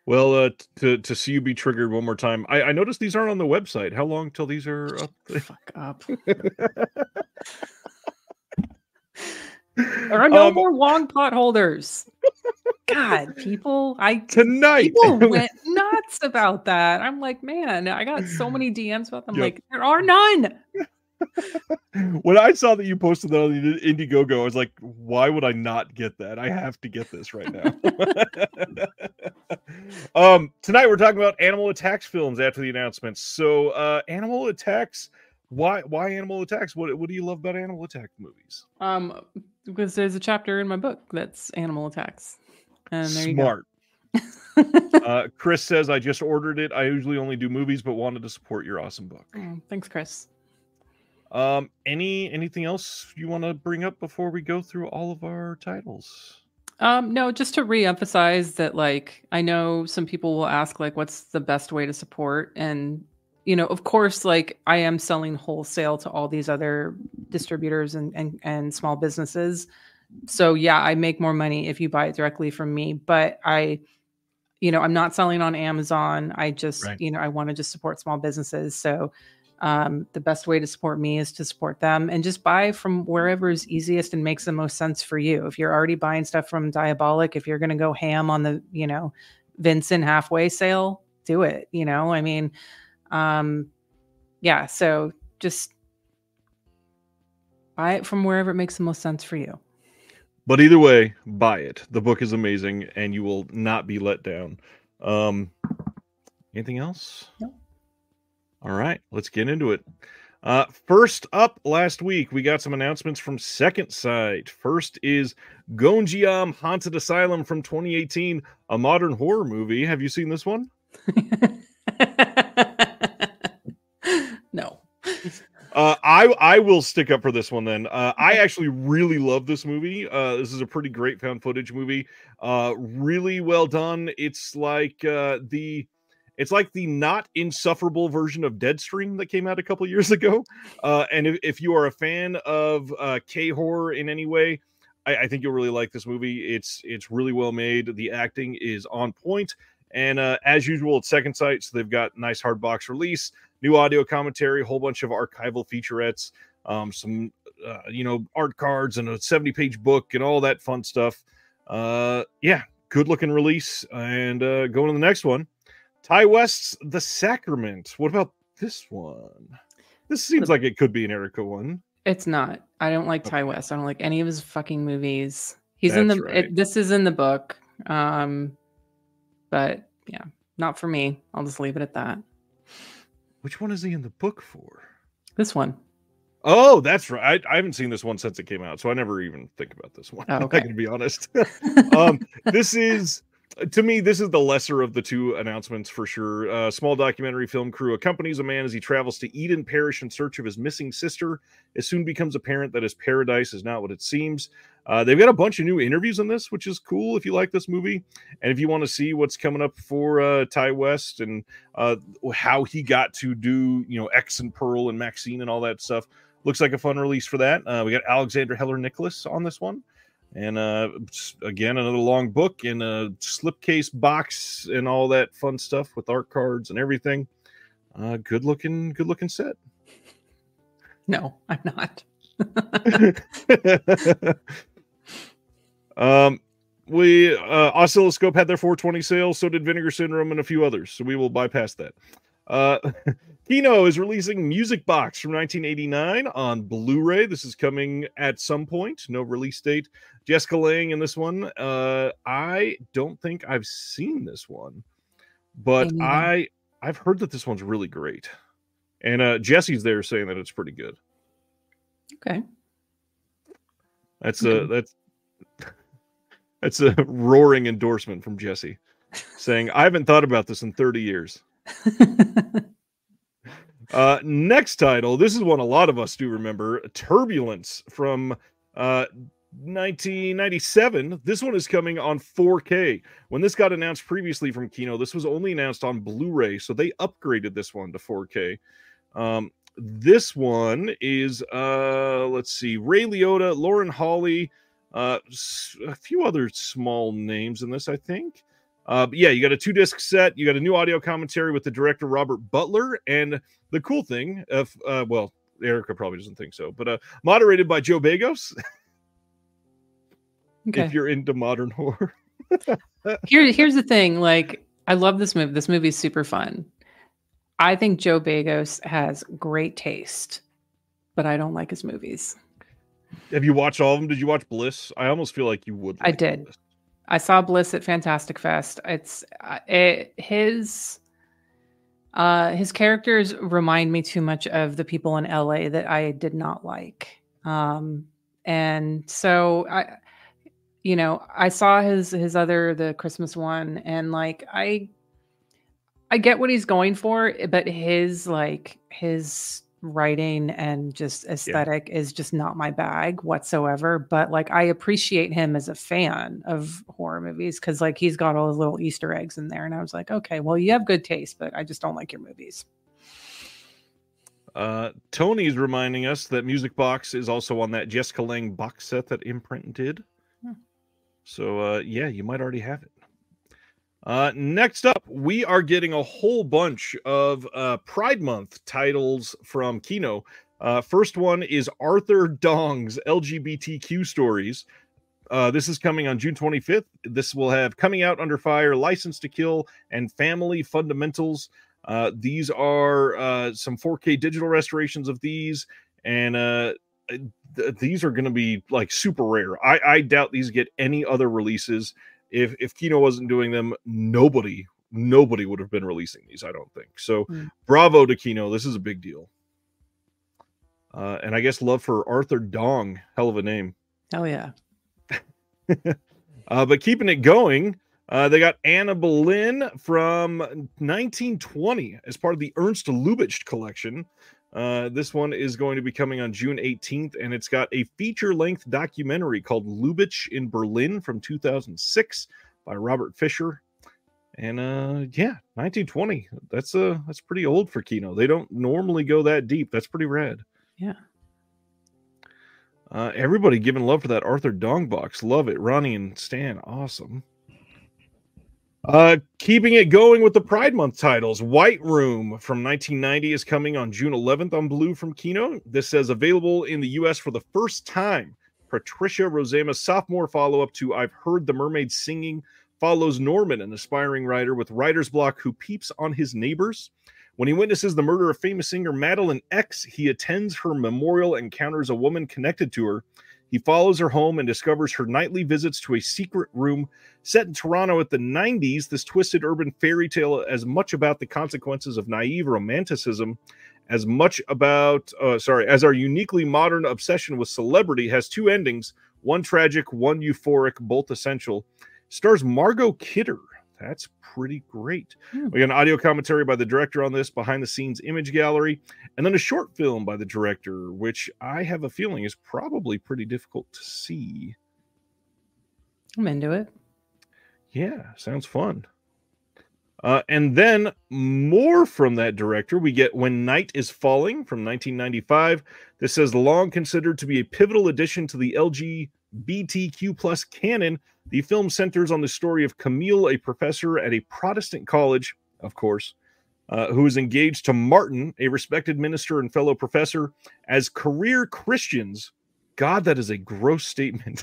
Well, to see you be triggered one more time. I noticed these aren't on the website. How long till these are up? Fuck up. There are no more Wong pot holders. God, people, people went nuts about that. I'm like, man, I got so many DMs about them. Yep. Like, there are none. When I saw that you posted that on the Indiegogo, I was like, why would I not get that? I have to get this right now. Tonight we're talking about animal attacks films after the announcement. So animal attacks, why animal attacks? What do you love about animal attack movies? Because there's a chapter in my book that's animal attacks. And there Smart. You go. Chris says, I just ordered it. I usually only do movies, but wanted to support your awesome book. Oh, thanks, Chris. Anything else you want to bring up before we go through all of our titles? No, just to reemphasize that, like, I know some people will ask, like, what's the best way to support? And, you know, of course, like, I am selling wholesale to all these other distributors and small businesses. So yeah, I make more money if you buy it directly from me, but I'm not selling on Amazon. I just, right. You know, I want to just support small businesses. So, the best way to support me is to support them and just buy from wherever is easiest and makes the most sense for you. If you're already buying stuff from Diabolic, if you're going to go ham on the, Vincent halfway sale, do it. Yeah, so just buy it from wherever it makes the most sense for you. But either way, buy it. The book is amazing and you will not be let down. Anything else? No. All right, let's get into it. First up, last week, we got some announcements from Second Sight. First is Gonjiam Haunted Asylum from 2018, a modern horror movie. Have you seen this one? No. I will stick up for this one then. I actually really love this movie. This is a pretty great found footage movie. Really well done. It's like It's like the not insufferable version of Deadstream that came out a couple years ago. And if you are a fan of K-horror in any way, I think you'll really like this movie. It's really well made. The acting is on point. And as usual, it's Second Sight, so they've got nice hard box release, new audio commentary, a whole bunch of archival featurettes, some art cards and a 70-page book and all that fun stuff. Yeah, good-looking release. And going to the next one. Ty West's The Sacrament. What about this one? This seems like it could be an Erica one. It's not. I don't like Ty West. I don't like any of his fucking movies. This is in the book. But yeah, not for me. I'll just leave it at that. Which one is he in the book for? This one. Oh, that's right. I haven't seen this one since it came out, so I never even think about this one. Oh, okay. I can be honest. This is... To me, this is the lesser of the two announcements for sure. Small documentary film crew accompanies a man as he travels to Eden Parish in search of his missing sister. It soon becomes apparent that his paradise is not what it seems. They've got a bunch of new interviews in this, which is cool if you like this movie. And if you want to see what's coming up for Ty West and how he got to do, X and Pearl and Maxine and all that stuff. Looks like a fun release for that. We got Alexander Heller-Nicholas on this one. And again, another long book in a slipcase box and all that fun stuff with art cards and everything. Good looking set. No, I'm not. Oscilloscope had their 420 sale. So did Vinegar Syndrome and a few others. So we will bypass that. Kino is releasing Music Box from 1989 on Blu-ray. This is coming at some point. No release date. Jessica Lange in this one. I don't think I've seen this one, but I've heard that this one's really great. And Jesse's there saying that it's pretty good. Okay. That's a roaring endorsement from Jesse saying, I haven't thought about this in 30 years. Next title, this is one a lot of us do remember, Turbulence from 1997. This one is coming on 4K. When this got announced previously from Kino, this was only announced on Blu-ray, so they upgraded this one to 4K. This one is Ray Liotta, Lauren Hawley, a few other small names in this, I think. But yeah, you got a 2-disc set. You got a new audio commentary with the director, Robert Butler. And the cool thing, Erica probably doesn't think so, but moderated by Joe Bagos. okay, if you're into modern horror. Here's the thing. Like, I love this movie. This movie is super fun. I think Joe Bagos has great taste, but I don't like his movies. Have you watched all of them? Did you watch Bliss? I almost feel like you would. Like, I did. Bliss. I saw Bliss at Fantastic Fest. It's his characters remind me too much of the people in LA that I did not like. And so I saw his other, the Christmas one, and like, I get what he's going for, but his writing and just aesthetic is just not my bag whatsoever. But like, I appreciate him as a fan of horror movies, because like, he's got all his little Easter eggs in there, and I was like, okay, well, you have good taste, but I just don't like your movies. Tony's reminding us that Music Box is also on that Jessica Lange box set that Imprint did. So you might already have it. Next up, we are getting a whole bunch of Pride Month titles from Kino. First one is Arthur Dong's LGBTQ Stories. This is coming on June 25th. This will have Coming Out Under Fire, License to Kill, and Family Fundamentals. These are some 4K digital restorations of these, and these are going to be like super rare. I doubt these get any other releases. If Kino wasn't doing them, nobody would have been releasing these, I don't think. So bravo to Kino. This is a big deal. And I guess love for Arthur Dong. Hell of a name. Oh, yeah. But keeping it going, they got Anna Boleyn from 1920 as part of the Ernst Lubitsch collection. This one is going to be coming on June 18th, and it's got a feature-length documentary called Lubitsch in Berlin from 2006 by Robert Fisher. And 1920. That's pretty old for Kino. They don't normally go that deep. That's pretty rad. Yeah. Everybody giving love for that Arthur Dong box. Love it. Ronnie and Stan. Awesome. Keeping it going with the Pride Month titles, White Room from 1990 is coming on June 11th on Blu from Kino. This says available in the U.S. for the first time. Patricia Rozema's sophomore follow-up to I've Heard the Mermaid Singing follows Norman, an aspiring writer with writer's block who peeps on his neighbors. When he witnesses the murder of famous singer Madeleine X, he attends her memorial and encounters a woman connected to her. He follows her home and discovers her nightly visits to a secret room. Set in Toronto at the 90s, this twisted urban fairy tale is as much about the consequences of naive romanticism as our uniquely modern obsession with celebrity. Has two endings, one tragic, one euphoric, both essential. Stars Margot Kidder. That's pretty great. We got an audio commentary by the director on this, behind the scenes image gallery, and then a short film by the director, which I have a feeling is probably pretty difficult to see. I'm into it. Yeah, sounds fun. And then more from that director. We get When Night is Falling from 1995. This is long considered to be a pivotal addition to the LGBTQ plus canon. The film centers on the story of Camille, a professor at a Protestant college, of course, who is engaged to Martin, a respected minister and fellow professor, as career Christians. God, that is a gross statement.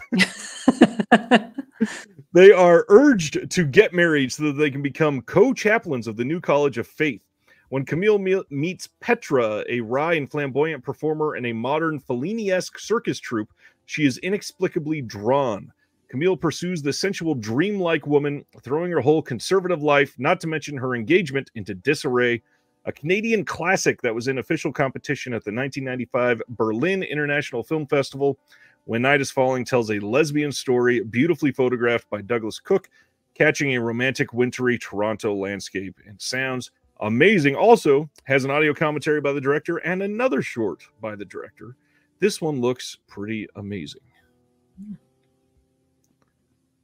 They are urged to get married so that they can become co-chaplains of the new College of Faith. When Camille meets Petra, a wry and flamboyant performer in a modern Fellini-esque circus troupe, she is inexplicably drawn. Camille pursues the sensual, dreamlike woman, throwing her whole conservative life, not to mention her engagement, into disarray. A Canadian classic that was in official competition at the 1995 Berlin International Film Festival. When Night is Falling tells a lesbian story, beautifully photographed by Douglas Cook, catching a romantic, wintry Toronto landscape. And sounds amazing. Also has an audio commentary by the director and another short by the director. This one looks pretty amazing.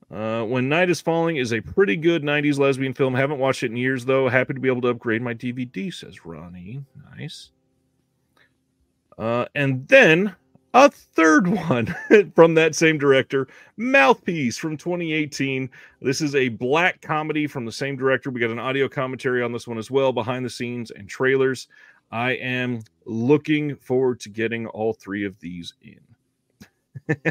When Night is Falling is a pretty good 90s lesbian film. Haven't watched it in years, though. Happy to be able to upgrade my DVD, says Ronnie. Nice. And then a third one from that same director, Mouthpiece from 2018. This is a black comedy from the same director. We got an audio commentary on this one as well, behind the scenes and trailers. I am looking forward to getting all three of these in.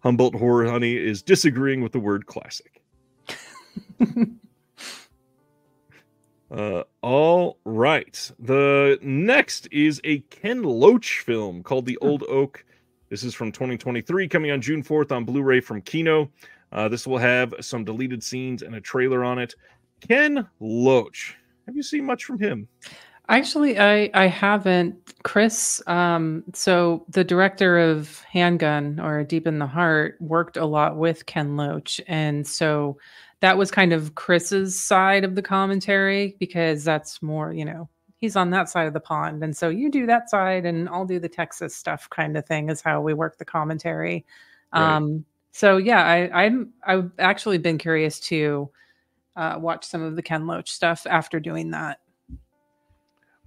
Humboldt Horror Honey is disagreeing with the word classic. All right. The next is a Ken Loach film called The Old Oak. This is from 2023, coming on June 4th on Blu-ray from Kino. This will have some deleted scenes and a trailer on it. Ken Loach. Have you seen much from him? Actually, I haven't. Chris, so the director of Handgun or Deep in the Heart worked a lot with Ken Loach. And so that was kind of Chris's side of the commentary, because that's more, you know, he's on that side of the pond. And so you do that side and I'll do the Texas stuff kind of thing is how we work the commentary. Right. So yeah, I've actually been curious to watch some of the Ken Loach stuff after doing that.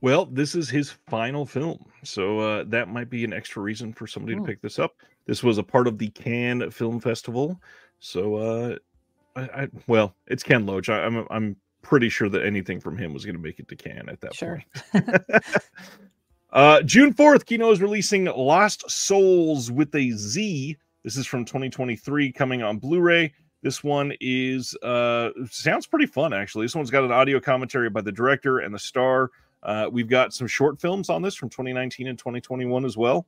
Well, this is his final film, so that might be an extra reason for somebody to pick this up. This was a part of the Cannes Film Festival, so well, it's Ken Loach. I'm pretty sure that anything from him was going to make it to Cannes at that point. June 4th, Kino is releasing Lost Souls with a Z. This is from 2023, coming on Blu-ray. This one is sounds pretty fun, actually. This one's got an audio commentary by the director and the star. We've got some short films on this from 2019 and 2021 as well.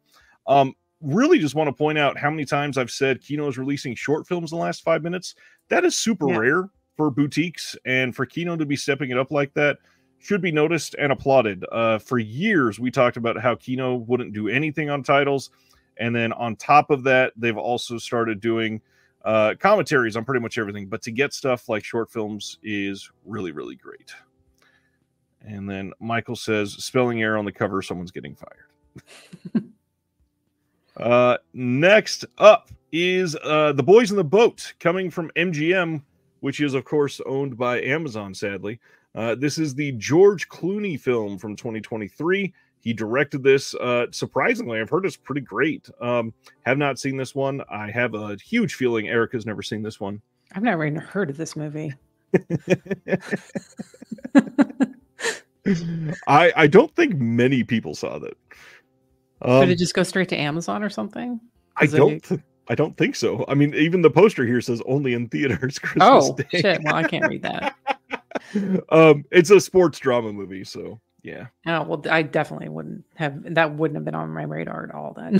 Really just want to point out how many times I've said Kino is releasing short films in the last 5 minutes. That is super rare for boutiques, and for Kino to be stepping it up like that should be noticed and applauded. For years, we talked about how Kino wouldn't do anything on titles. And then on top of that, they've also started doing commentaries on pretty much everything. But to get stuff like short films is really, really great. And then Michael says, spelling error on the cover, someone's getting fired. Next up is The Boys in the Boat, coming from MGM, which is, of course, owned by Amazon, sadly. This is the George Clooney film from 2023. He directed this. Surprisingly, I've heard it's pretty great. Have not seen this one. I have a huge feeling Erica's never seen this one. I've never even heard of this movie. I don't think many people saw that. Could it just go straight to Amazon or something? I don't think so. I mean, even the poster here says only in theaters Christmas Day. Oh, shit. Well, I can't read that. It's a sports drama movie, so yeah. Oh, well, I definitely wouldn't have. That wouldn't have been on my radar at all then.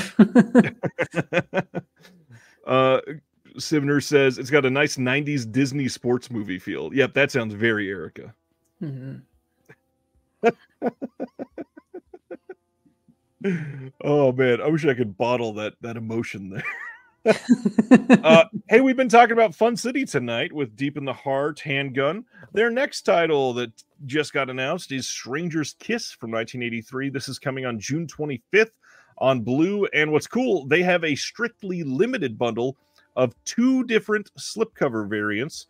Sivner says it's got a nice 90s Disney sports movie feel. Yep, that sounds very Erica. Mm-hmm. Oh man, I wish I could bottle that emotion there. Hey, we've been talking about Fun City tonight with Deep in the Heart, Handgun. Their next title that just got announced is Stranger's Kiss from 1983. This is coming on June 25th on Blu. And what's cool, they have a strictly limited bundle of two different slipcover variants.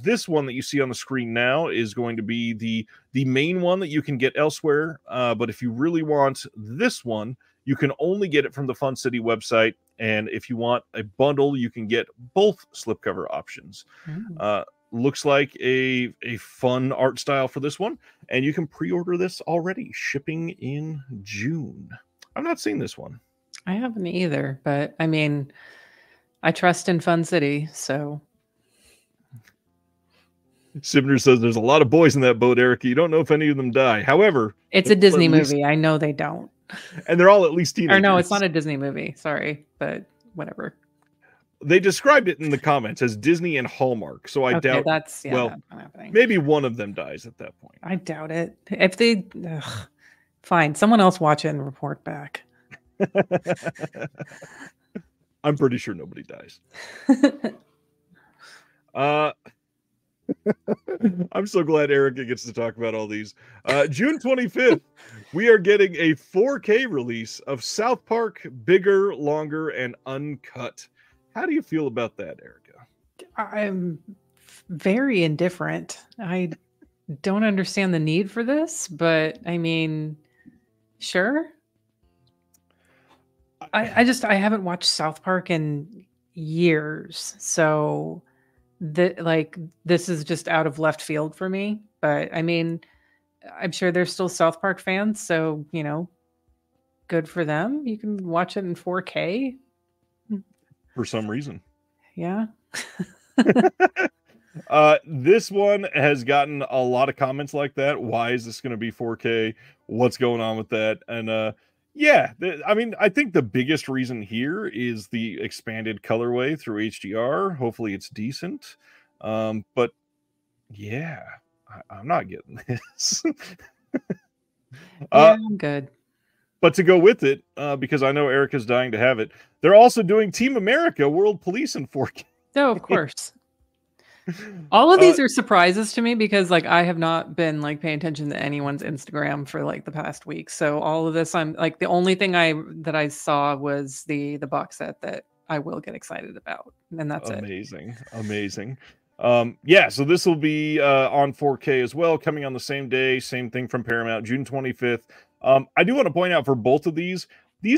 This one that you see on the screen now is going to be the main one that you can get elsewhere. But if you really want this one, you can only get it from the Fun City website. And if you want a bundle, you can get both slipcover options. Looks like a fun art style for this one. And you can pre-order this already, shipping in June. I've not seen this one. I haven't either. But I mean, I trust in Fun City, so... Sibner says there's a lot of boys in that boat, Erica. You don't know if any of them die. However, it's a Disney movie. I know they don't. And they're all at least teenagers. Or no, it's not a Disney movie. Sorry, but whatever. They described it in the comments as Disney and Hallmark. So I doubt that's well, that's maybe one of them dies at that point. I doubt it. If they fine, someone else watch it and report back. I'm pretty sure nobody dies. I'm so glad Erica gets to talk about all these. June 25th, we are getting a 4K release of South Park, bigger, longer, and uncut. How do you feel about that, Erica? I'm very indifferent. I don't understand the need for this, but I mean, sure. I haven't watched South Park in years, so... this is just out of left field for me, but I mean, I'm sure there's still South Park fans, so you know, good for them. You can watch it in 4K. for some reason. Yeah. This one has gotten a lot of comments like that. Why is this going to be 4K? What's going on with that? And yeah, I mean, I think the biggest reason here is the expanded colorway through HDR. Hopefully it's decent. But yeah, I'm not getting this. Yeah, I'm good. But to go with it, because I know Erica's dying to have it, they're also doing Team America World Police in 4K. Oh, of course. All of these are surprises to me because, like, I have not been like paying attention to anyone's Instagram for like the past week. So all of this, I'm like, the only thing I saw was the box set that I will get excited about, and that's amazing, it. Amazing. Yeah, so this will be on 4K as well, coming on the same day, same thing from Paramount, June 25th. I do want to point out for both of these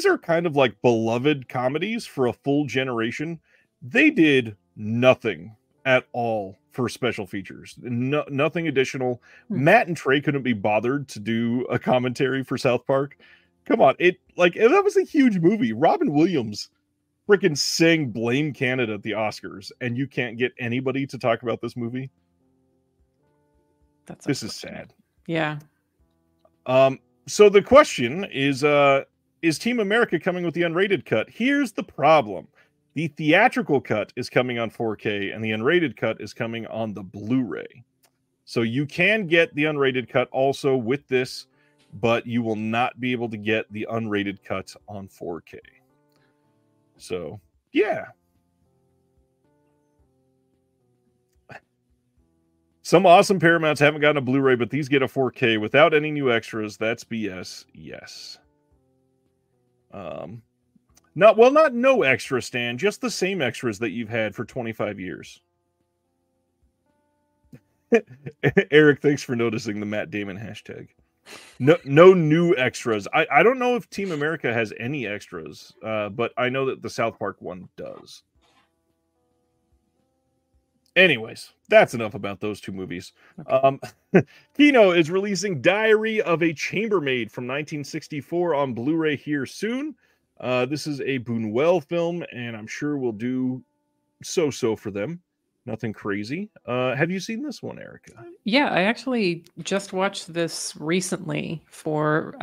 are kind of like beloved comedies for a full generation. They did nothing at all for special features. No, nothing additional. Matt and Trey couldn't be bothered to do a commentary for South Park. Come on, that was a huge movie. Robin Williams freaking sang Blame Canada at the Oscars, and you can't get anybody to talk about this movie? This is sad. Yeah. So the question is Team America coming with the unrated cut? Here's the problem. The theatrical cut is coming on 4K, and the unrated cut is coming on the Blu-ray. So you can get the unrated cut also with this, but you will not be able to get the unrated cut on 4K. So, yeah. Some awesome Paramounts haven't gotten a Blu-ray, but these get a 4K without any new extras. That's BS. Yes. Not no extra, Stan. Just the same extras that you've had for 25 years. Eric, thanks for noticing the Matt Damon hashtag. No new extras. I don't know if Team America has any extras, but I know that the South Park one does. Anyways, that's enough about those two movies. Okay. Kino is releasing Diary of a Chambermaid from 1964 on Blu-ray here soon. This is a Buñuel film, and I'm sure we'll do so-so for them. Nothing crazy. Have you seen this one, Erica? Yeah, I actually just watched this recently for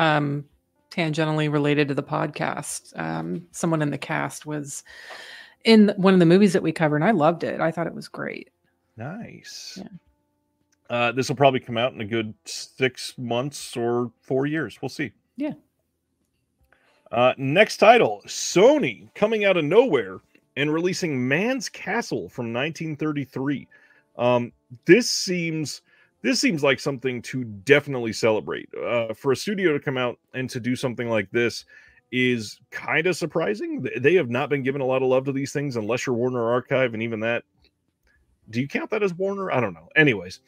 tangentially related to the podcast. Someone in the cast was in one of the movies that we covered, and I loved it. I thought it was great. Nice. Yeah. This will probably come out in a good 6 months or 4 years. We'll see. Yeah. Next title, Sony coming out of nowhere and releasing Man's Castle from 1933. This seems like something to definitely celebrate. For a studio to come out and to do something like this is kind of surprising. They have not been given a lot of love to these things unless you're Warner Archive, and even that, do you count that as Warner? I don't know. Anyways,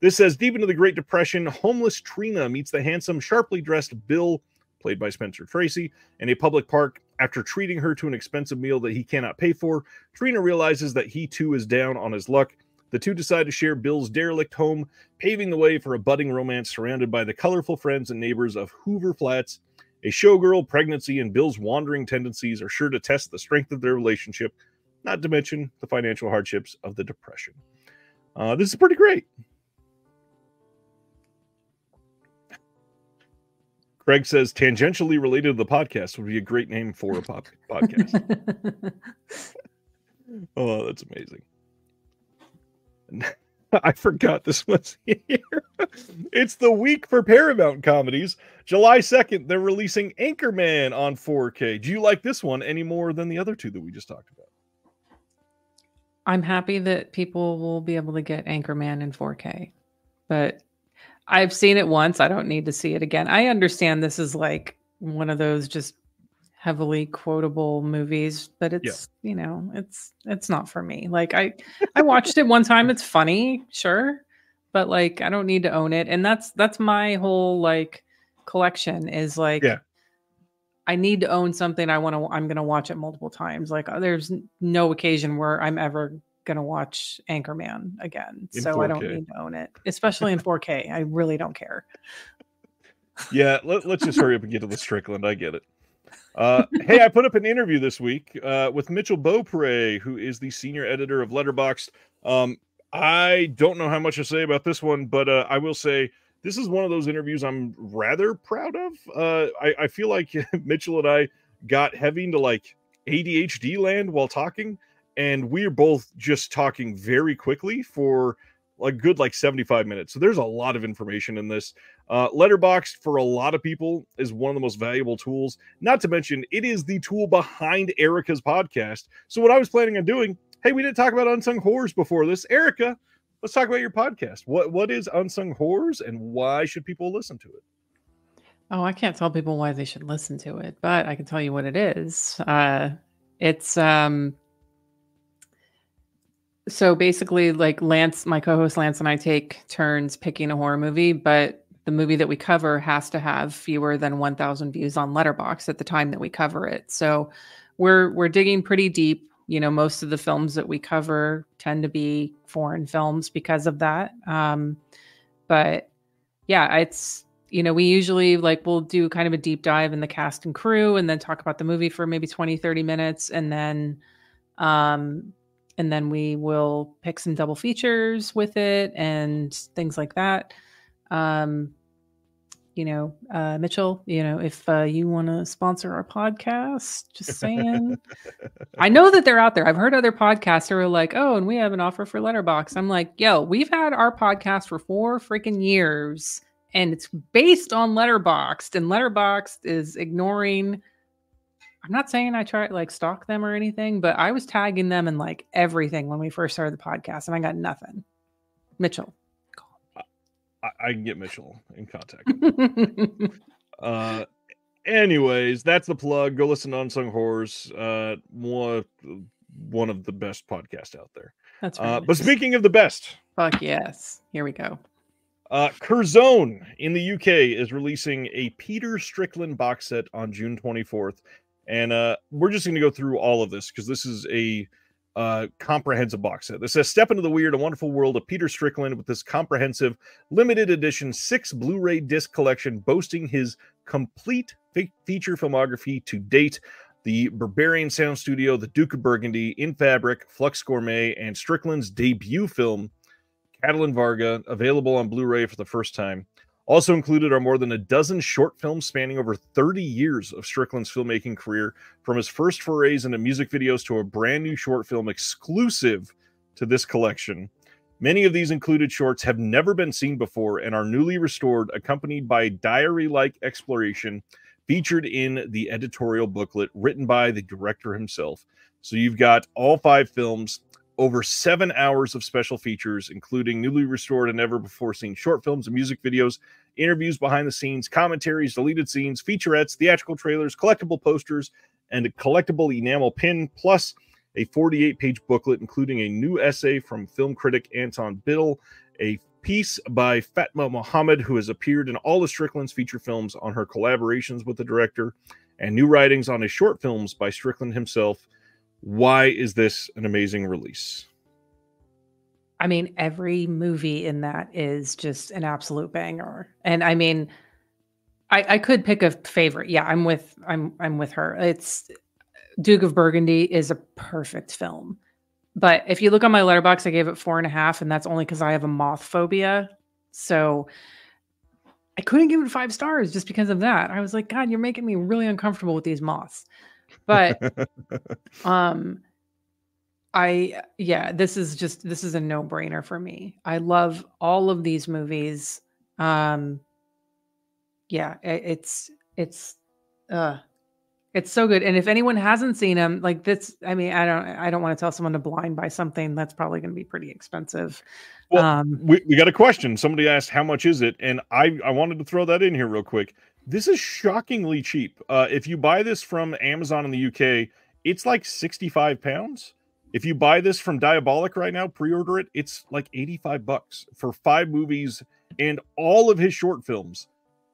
this says, deep into the Great Depression, homeless Trina meets the handsome, sharply dressed Bill, played by Spencer Tracy, in a public park. After treating her to an expensive meal that he cannot pay for, Trina realizes that he too is down on his luck. The two decide to share Bill's derelict home, paving the way for a budding romance surrounded by the colorful friends and neighbors of Hoover Flats. A showgirl, pregnancy, and Bill's wandering tendencies are sure to test the strength of their relationship, not to mention the financial hardships of the Depression. This is pretty great. Greg says, tangentially related to the podcast would be a great name for a podcast. Oh, that's amazing. I forgot this was here. It's the week for Paramount comedies. July 2nd, they're releasing Anchorman on 4K. Do you like this one any more than the other two that we just talked about? I'm happy that people will be able to get Anchorman in 4K, but I've seen it once. I don't need to see it again. I understand this is like one of those just heavily quotable movies, but it's, yeah, you know, it's not for me. Like I watched it one time. It's funny. Sure. But like, I don't need to own it. And that's my whole like collection is like, yeah, I need to own something. I'm going to watch it multiple times. Like there's no occasion where I'm ever going to watch Anchorman again. In so 4K. I don't need to own it, especially in 4K. I really don't care. Yeah, let's just hurry up and get to the Strickland. I get it. Hey, I put up an interview this week with Mitchell Beaupre, who is the senior editor of Letterboxd. I don't know how much to say about this one, but I will say this is one of those interviews I'm rather proud of. I feel like Mitchell and I got heavy into like ADHD land while talking, and we're both just talking very quickly for a good like 75 minutes. So there's a lot of information in this. Letterboxd for a lot of people is one of the most valuable tools, not to mention it is the tool behind Erica's podcast. So what I was planning on doing, hey, we didn't talk about Unsung Horrors before this. Erica, let's talk about your podcast. What is Unsung Horrors and why should people listen to it? Oh, I can't tell people why they should listen to it, but I can tell you what it is. So basically, like Lance, my co-host Lance and I take turns picking a horror movie, but the movie that we cover has to have fewer than 1,000 views on Letterboxd at the time that we cover it. So we're digging pretty deep. You know, most of the films that we cover tend to be foreign films because of that. But yeah, it's, you know, we usually like, we'll do kind of a deep dive in the cast and crew and then talk about the movie for maybe 20, 30 minutes. And then we will pick some double features with it and things like that. Mitchell, you know, if you want to sponsor our podcast, just saying. I know that they're out there. I've heard other podcasts who are like, oh, and we have an offer for Letterboxd. I'm like, yo, we've had our podcast for 4 freaking years and it's based on Letterboxd, and Letterboxd is ignoring. I'm not saying I try to like stalk them or anything, but I was tagging them in like everything when we first started the podcast and I got nothing. Mitchell. I can get Mitchell in contact. Anyways, that's the plug. Go listen to Unsung Horrors. One of the best podcasts out there. That's right. But speaking of the best. Fuck yes. Here we go. Curzone in the UK is releasing a Peter Strickland box set on June 24th. And we're just going to go through all of this because this is a comprehensive box set. This says, step into the weird and wonderful world of Peter Strickland with this comprehensive limited edition 6 Blu-ray disc collection boasting his complete feature filmography to date. The Barbarian Sound Studio, The Duke of Burgundy, In Fabric, Flux Gourmet, and Strickland's debut film, Catalan Varga, available on Blu-ray for the first time. Also included are more than a dozen short films spanning over 30 years of Strickland's filmmaking career, from his first forays into music videos to a brand new short film exclusive to this collection. Many of these included shorts have never been seen before and are newly restored, accompanied by diary-like exploration featured in the editorial booklet written by the director himself. So you've got all 5 films, over 7 hours of special features, including newly restored and never-before-seen short films and music videos, interviews behind the scenes, commentaries, deleted scenes, featurettes, theatrical trailers, collectible posters, and a collectible enamel pin, plus a 48-page booklet, including a new essay from film critic Anton Biddle, a piece by Fatma Mohammed, who has appeared in all of Strickland's feature films on her collaborations with the director, and new writings on his short films by Strickland himself. Why is this an amazing release? I mean, every movie in that is just an absolute banger. And I mean, I could pick a favorite. Yeah, I'm with her. It's Duke of Burgundy is a perfect film. But if you look on my Letterboxd, I gave it 4.5, and that's only because I have a moth phobia. So I couldn't give it 5 stars just because of that. I was like, God, you're making me really uncomfortable with these moths. But this is a no-brainer for me. I love all of these movies. It's so good. And if anyone hasn't seen them, like this, I mean, I don't want to tell someone to blind buy something that's probably going to be pretty expensive. Well, we got a question. Somebody asked how much is it, and I wanted to throw that in here real quick. This is shockingly cheap. If you buy this from Amazon in the UK, it's like £65. If you buy this from Diabolic right now, pre-order it, it's like $85 for 5 movies and all of his short films.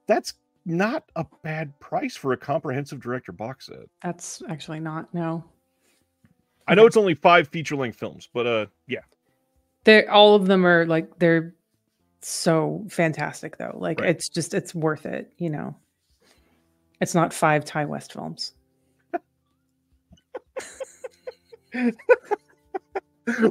That's not a bad price for a comprehensive director box set. That's actually not, no. I know it's only 5 feature-length films, but yeah. All of them are like, they're so fantastic though. Like right. It's worth it, you know. It's not 5 Ty West films.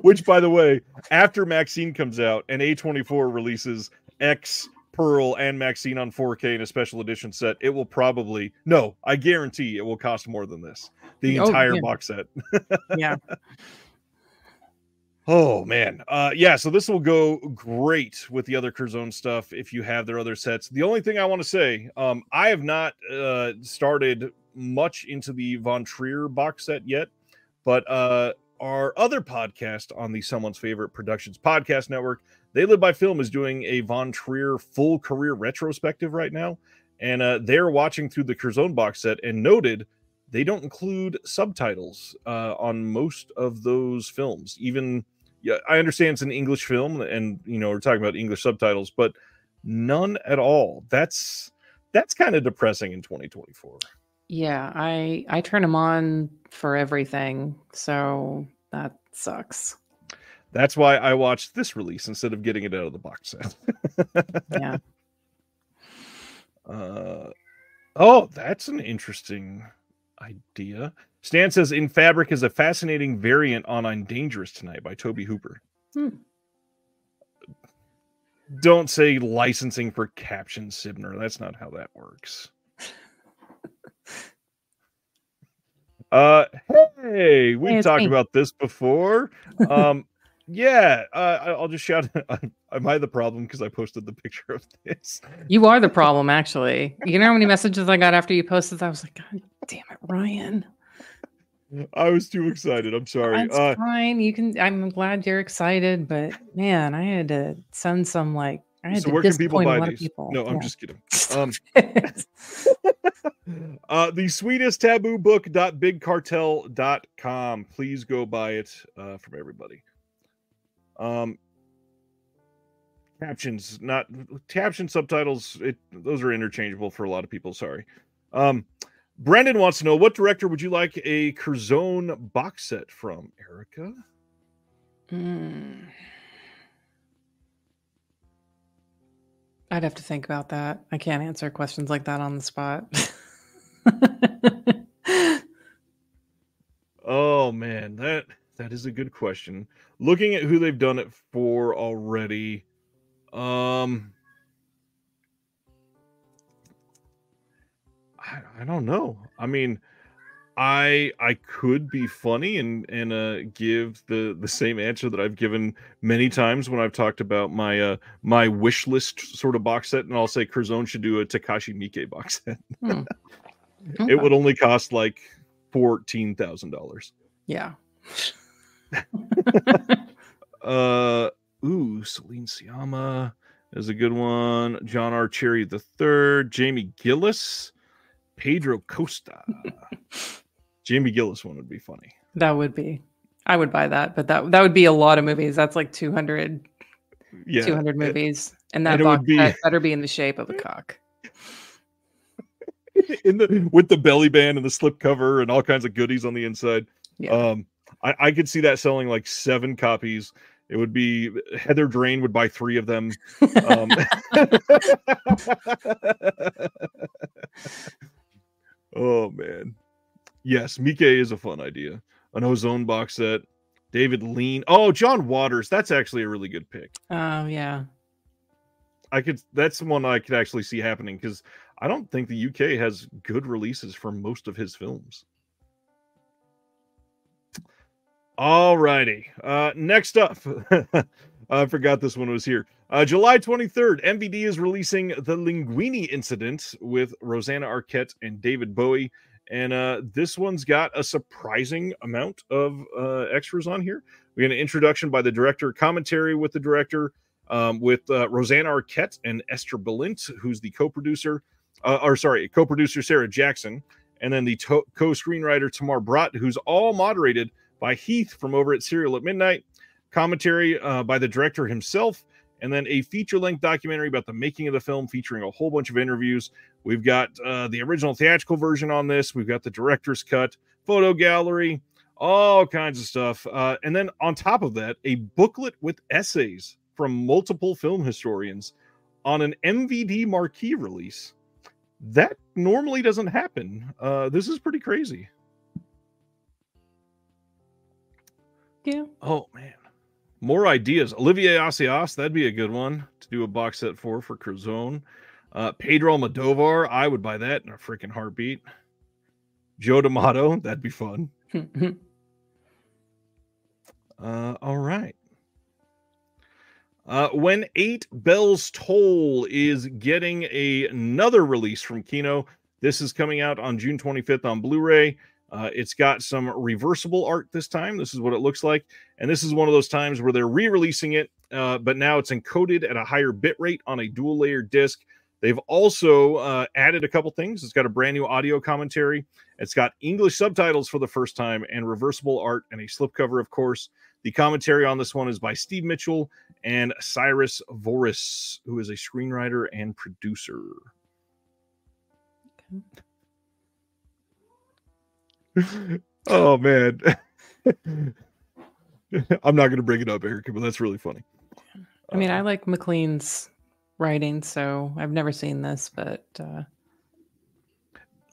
Which, by the way, after Maxine comes out and A24 releases X, Pearl, and Maxine on 4K in a special edition set, it will probably, no, I guarantee it will cost more than this. The entire box set. Yeah. Oh, man. Yeah, so this will go great with the other Curzone stuff if you have their other sets. The only thing I want to say, I have not started much into the Von Trier box set yet, but our other podcast on the Someone's Favorite Productions podcast network, They Live by Film, is doing a Von Trier full career retrospective right now, and they're watching through the Curzone box set and noted they don't include subtitles on most of those films. Even, yeah, I understand it's an English film, and you know we're talking about English subtitles, but none at all. That's kind of depressing in 2024. Yeah, I turn them on for everything, so that sucks. That's why I watched this release instead of getting it out of the box set. Yeah. Oh, that's an interesting idea. Stan says In Fabric is a fascinating variant on I'm Dangerous Tonight by Toby Hooper. Don't say licensing for caption, Sibner. That's not how that works. Hey, we talked about this before. Yeah, I'll just shout. Am I the problem because I posted the picture of this? You are the problem, actually. You know how many messages I got after you posted that? I was like, God damn it, Ryan. I was too excited. I'm sorry. That's fine. You can. I'm glad you're excited, but man, I had to send some like. So where can people buy these? No, I'm just kidding. The Sweetest Taboo book.bigcartel.com. Please go buy it from everybody. Captions, not caption subtitles. Those are interchangeable for a lot of people. Sorry. Brandon wants to know, what director would you like a Curzone box set from, Erica? I'd have to think about that. I can't answer questions like that on the spot. Oh man, that is a good question. Looking at who they've done it for already, I don't know. I mean, I could be funny and give the same answer that I've given many times when I've talked about my my wish list sort of box set, and I'll say Curzone should do a Takashi Miike box set. Okay. It would only cost like $14,000. Yeah. Ooh, Celine Sciamma is a good one. John R. Cherry III, Jamie Gillis, Pedro Costa. Jamie Gillis one would be funny. That would be. I would buy that, but that would be a lot of movies. That's like 200, yeah, 200 movies, and box set better be in the shape of a cock. With the belly band and the slip cover and all kinds of goodies on the inside. Yeah. I could see that selling like 7 copies. It would be Heather Drain would buy 3 of them. Oh man, yes, Miike is a fun idea. An Ozone box set. David Lean. Oh, John Waters. That's actually a really good pick. Oh yeah, that's one I could actually see happening because I don't think the UK has good releases for most of his films. Alrighty. Next up, I forgot this one was here. July 23rd, MVD is releasing The Linguini Incident with Rosanna Arquette and David Bowie. And this one's got a surprising amount of extras on here. We get an introduction by the director, commentary with the director, with Rosanna Arquette and Esther Belint, who's the co-producer, co-producer Sarah Jackson, and then the co-screenwriter Tamar Brott, who's all moderated by Heath from over at Serial at Midnight, commentary by the director himself, and then a feature-length documentary about the making of the film featuring a whole bunch of interviews. We've got the original theatrical version on this. We've got the director's cut, photo gallery, all kinds of stuff. And then on top of that, a booklet with essays from multiple film historians on an MVD marquee release. That normally doesn't happen. This is pretty crazy. Yeah. Oh, man. More ideas. Olivier Assayas, that'd be a good one to do a box set for Crozon. Pedro Almodovar, I would buy that in a freaking heartbeat. Joe D'Amato, that'd be fun. All right. When 8 Bells Toll is getting another release from Kino. This is coming out on June 25th on Blu-ray. It's got some reversible art this time. This is what it looks like. And this is one of those times where they're re-releasing it, but now it's encoded at a higher bit rate on a dual-layer disc. They've also added a couple things. It's got a brand new audio commentary. It's got English subtitles for the first time and reversible art and a slipcover, of course. The commentary on this one is by Steve Mitchell and Cyrus Voris, who is a screenwriter and producer. Okay. Oh man. I'm not gonna bring it up, Erica, but that's really funny. I mean, I like McLean's writing, so I've never seen this, but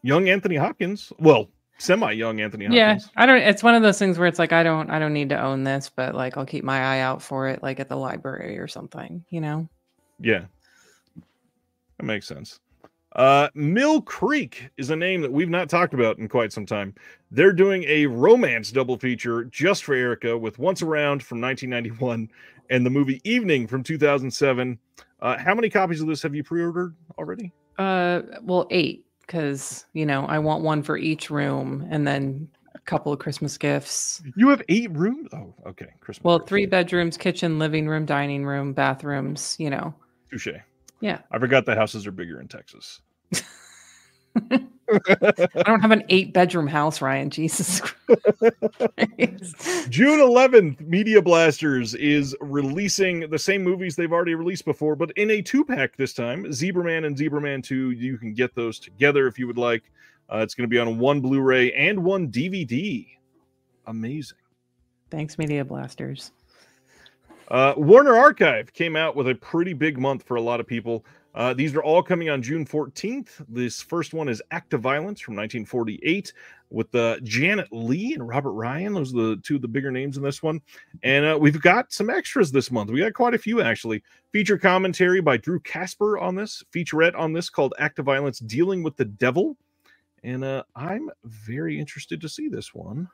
young Anthony Hopkins, well, semi-young Anthony Hopkins. Yeah, I don't, it's one of those things where it's like I don't need to own this, but like I'll keep my eye out for it, like at the library or something, you know. Yeah, that makes sense. Mill Creek is a name that we've not talked about in quite some time. They're doing a romance double feature just for Erica with Once Around from 1991 and the movie Evening from 2007. How many copies of this have you pre-ordered already? Well, 8, because, you know, I want one for each room and then a couple of Christmas gifts. You have 8 rooms? Oh, okay. Christmas. Well, 3 bedrooms, kitchen, living room, dining room, bathrooms, you know. Touche. Yeah. I forgot the houses are bigger in Texas. I don't have an 8-bedroom house, Ryan. Jesus Christ. June 11th, Media Blasters is releasing the same movies they've already released before, but in a 2-pack this time. Zebraman and Zebraman 2, you can get those together if you would like. It's going to be on 1 Blu-ray and 1 DVD. Amazing. Thanks, Media Blasters. Warner Archive came out with a pretty big month for a lot of people. These are all coming on June 14th. This first one is Act of Violence from 1948 with Janet Leigh and Robert Ryan. Those are the two of the bigger names in this one. And we've got some extras this month. We got quite a few, actually. Feature commentary by Drew Casper on this. Featurette on this called Act of Violence, Dealing with the Devil. And I'm very interested to see this one.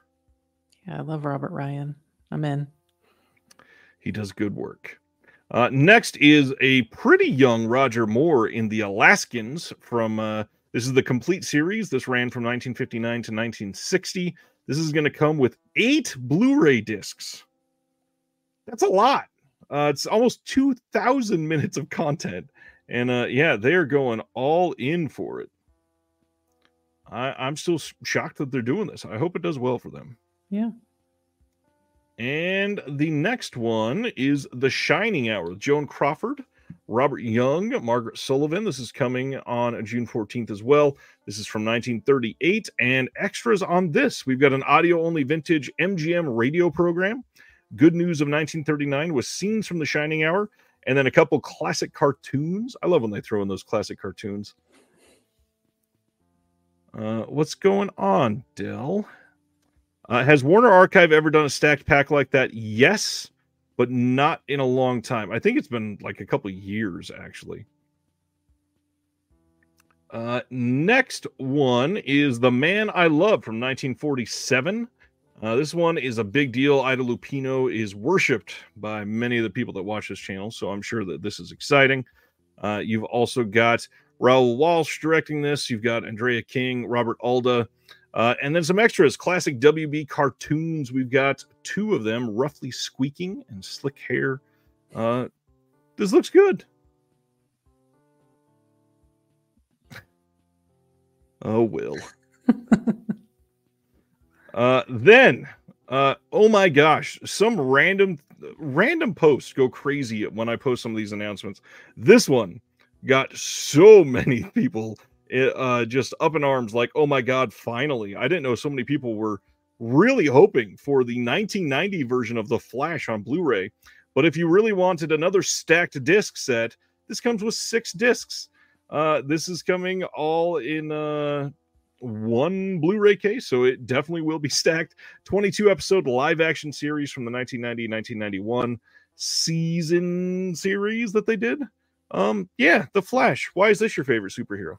Yeah, I love Robert Ryan. I'm in. He does good work. Next is a pretty young Roger Moore in The Alaskans from, this is the complete series. This ran from 1959 to 1960. This is going to come with 8 Blu-ray discs. That's a lot. It's almost 2,000 minutes of content. And yeah, they're going all in for it. I'm still shocked that they're doing this. I hope it does well for them. Yeah. And the next one is The Shining Hour. Joan Crawford, Robert Young, Margaret Sullivan. This is coming on June 14th as well. This is from 1938. And extras on this, we've got an audio-only vintage MGM radio program. Good News of 1939 with scenes from The Shining Hour. And then a couple classic cartoons. I love when they throw in those classic cartoons. What's going on, Dell? Has Warner Archive ever done a stacked pack like that? Yes, but not in a long time. I think it's been like a couple years, actually. Next one is The Man I Love from 1947. This one is a big deal. Ida Lupino is worshipped by many of the people that watch this channel, so I'm sure that this is exciting. You've also got Raoul Walsh directing this. You've got Andrea King, Robert Alda. And then some extras, classic WB cartoons. We've got 2 of them, Roughly Squeaking and Slick Hair. This looks good. Oh, Will. Then, oh my gosh, some random posts go crazy when I post some of these announcements. This one got so many people just up in arms, like, oh my God, finally. I didn't know so many people were really hoping for the 1990 version of The Flash on Blu-ray. But if you really wanted another stacked disc set, this comes with 6 discs. This is coming all in one Blu-ray case, so it definitely will be stacked. 22-episode live-action series from the 1990-1991 season series that they did. Yeah, The Flash. Why is this your favorite superhero?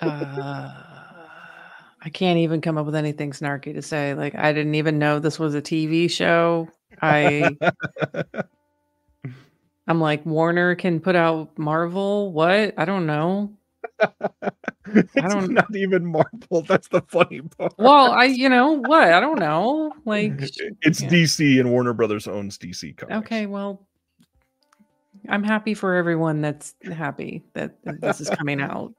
I can't even come up with anything snarky to say. Like, I didn't even know this was a TV show. I'm like, Warner can put out Marvel? What? I don't know. It's not even Marvel. That's the funny part. Well, you know what? I don't know. Like, it's DC, and Warner Brothers owns DC Comics. Okay, well, I'm happy for everyone that's happy that this is coming out.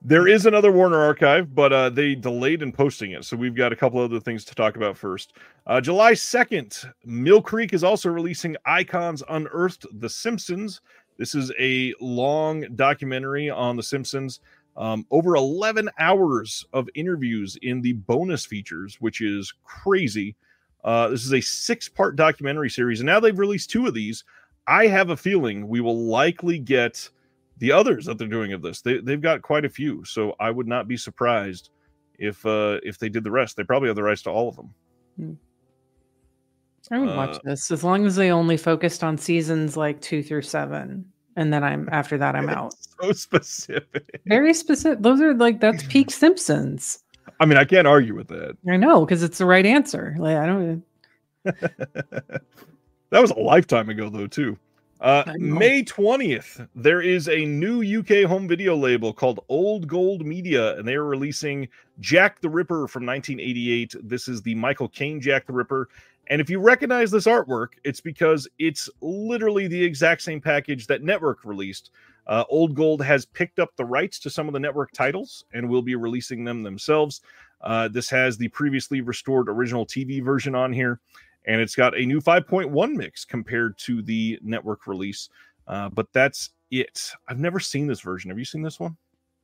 There is another Warner archive, but they delayed in posting it, so we've got a couple other things to talk about first. July 2nd, Mill Creek is also releasing Icons Unearthed: The Simpsons. This is a long documentary on The Simpsons. Over 11 hours of interviews in the bonus features, which is crazy. This is a 6-part documentary series, and now they've released 2 of these. I have a feeling we will likely get the others that they're doing of this. They've got quite a few, so I would not be surprised if they did the rest. They probably have the rights to all of them. I would watch this as long as they only focused on seasons like 2 through 7, and then after that I'm out. So specific, very specific. Those are like, that's peak Simpsons. I mean, I can't argue with that. I know, because it's the right answer. Like, I don't. That was a lifetime ago, though, too. May 20th, there is a new UK home video label called Old Gold Media, and they are releasing Jack the Ripper from 1988. This is the Michael Caine Jack the Ripper. And if you recognize this artwork, it's because it's literally the exact same package that Network released. Old Gold has picked up the rights to some of the Network titles and will be releasing them themselves. This has the previously restored original TV version on here. And it's got a new 5.1 mix compared to the Network release. But that's it. I've never seen this version. Have you seen this one?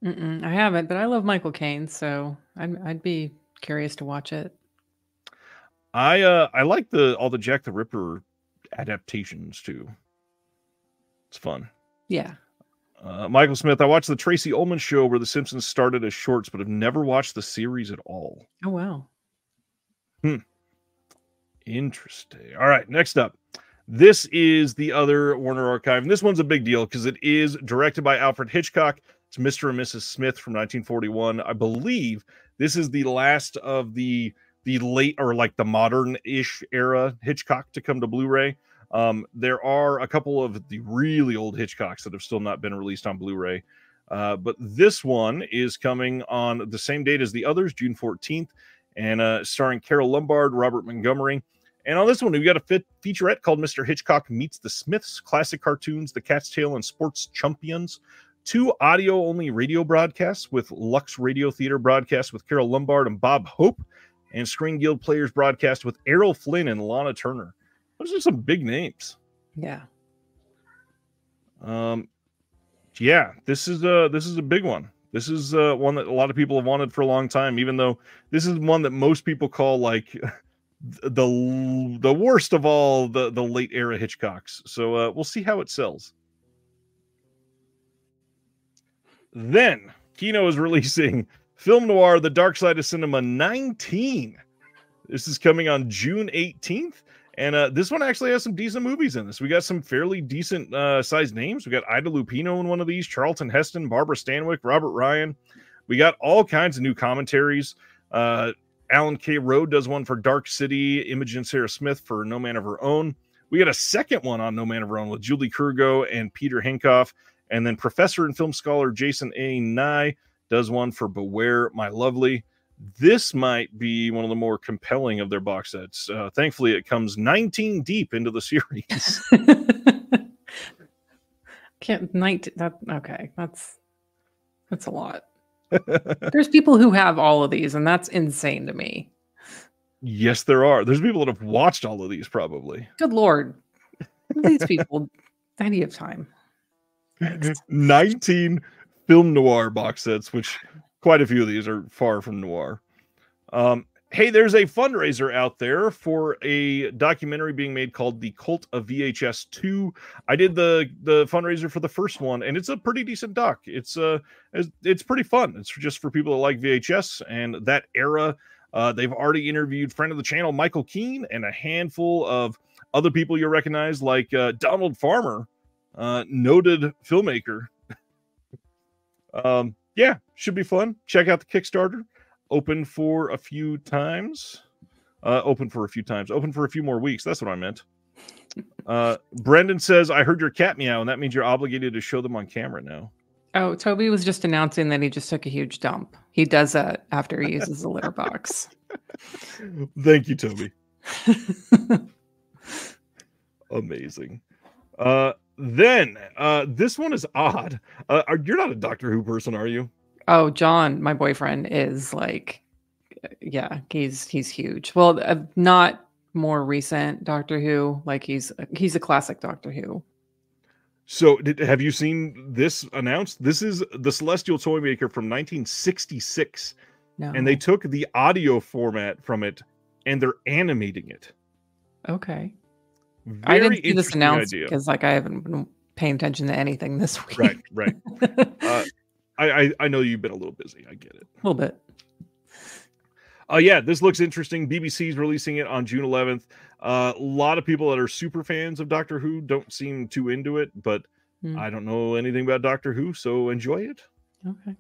I haven't, but I love Michael Caine, so I'd be curious to watch it. I like all the Jack the Ripper adaptations, too. It's fun. Yeah. Michael Smith, I watched the Tracy Ullman show where The Simpsons started as shorts, but have never watched the series at all. Oh, wow. Interesting. All right, next up, this is the other Warner archive, and this one's a big deal because it is directed by Alfred Hitchcock. It's Mr. and Mrs. Smith from 1941. I believe this is the last of the late, or like the modern-ish era Hitchcock to come to Blu-ray. There are a couple of the really old Hitchcocks that have still not been released on Blu-ray, but this one is coming on the same date as the others, June 14th, and starring Carol Lombard, Robert Montgomery. And on this one, we've got a featurette called Mr. Hitchcock Meets the Smiths, Classic Cartoons, The Cat's Tail, and Sports Champions. 2 audio-only radio broadcasts with Lux Radio Theater broadcasts with Carol Lombard and Bob Hope, and Screen Guild Players broadcast with Errol Flynn and Lana Turner. Those are some big names. Yeah. Yeah, this is a big one. This is one that a lot of people have wanted for a long time, even though this is one that most people call like... the worst of all the late era Hitchcocks. So we'll see how it sells. Then Kino is releasing Film Noir: The Dark Side of Cinema 19. This is coming on June 18th. And this one actually has some decent movies in this. We got some fairly decent sized names. We got Ida Lupino in one of these, Charlton Heston, Barbara Stanwyck, Robert Ryan. We got all kinds of new commentaries. Alan K. Road does one for Dark City, Imogen Sarah Smith for No Man of Her Own. We got a second one on No Man of Her Own with Julie Kurgo and Peter Henkoff. And then professor and film scholar Jason A. Nye does one for Beware My Lovely. This might be one of the more compelling of their box sets. Thankfully, it comes 19 deep into the series. Okay, that's a lot. There's people who have all of these, and that's insane to me. Yes, there are. There's people that have watched all of these, probably. Good Lord. These people, plenty of time. 19 film noir box sets, which quite a few of these are far from noir. hey, there's a fundraiser out there for a documentary being made called The Cult of VHS 2. I did the fundraiser for the first one, and it's a pretty decent doc. It's pretty fun. It's just for people that like VHS and that era. They've already interviewed friend of the channel, Michael Keane, and a handful of other people you'll recognize, like Donald Farmer, noted filmmaker. Yeah, should be fun. Check out the Kickstarter. Open for a few more weeks. That's what I meant. Brendan says, I heard your cat meow, and that means you're obligated to show them on camera now. Oh, Toby was just announcing that he just took a huge dump. He does that after he uses the litter box. Thank you, Toby. Amazing. Then this one is odd. You're not a Doctor Who person, are you? Oh, John, my boyfriend, is like, yeah, he's huge. Well, not more recent Doctor Who. Like he's a classic Doctor Who. So have you seen this announced? This is the Celestial Toymaker from 1966. No. And they took the audio format from it and they're animating it. Okay. Very I didn't see this announced because like I haven't been paying attention to anything this week. Right, right. I know you've been a little busy. I get it. A little bit. Yeah, this looks interesting. BBC's releasing it on June 11th. A lot of people that are super fans of Doctor Who don't seem too into it, but I don't know anything about Doctor Who, so enjoy it. Okay.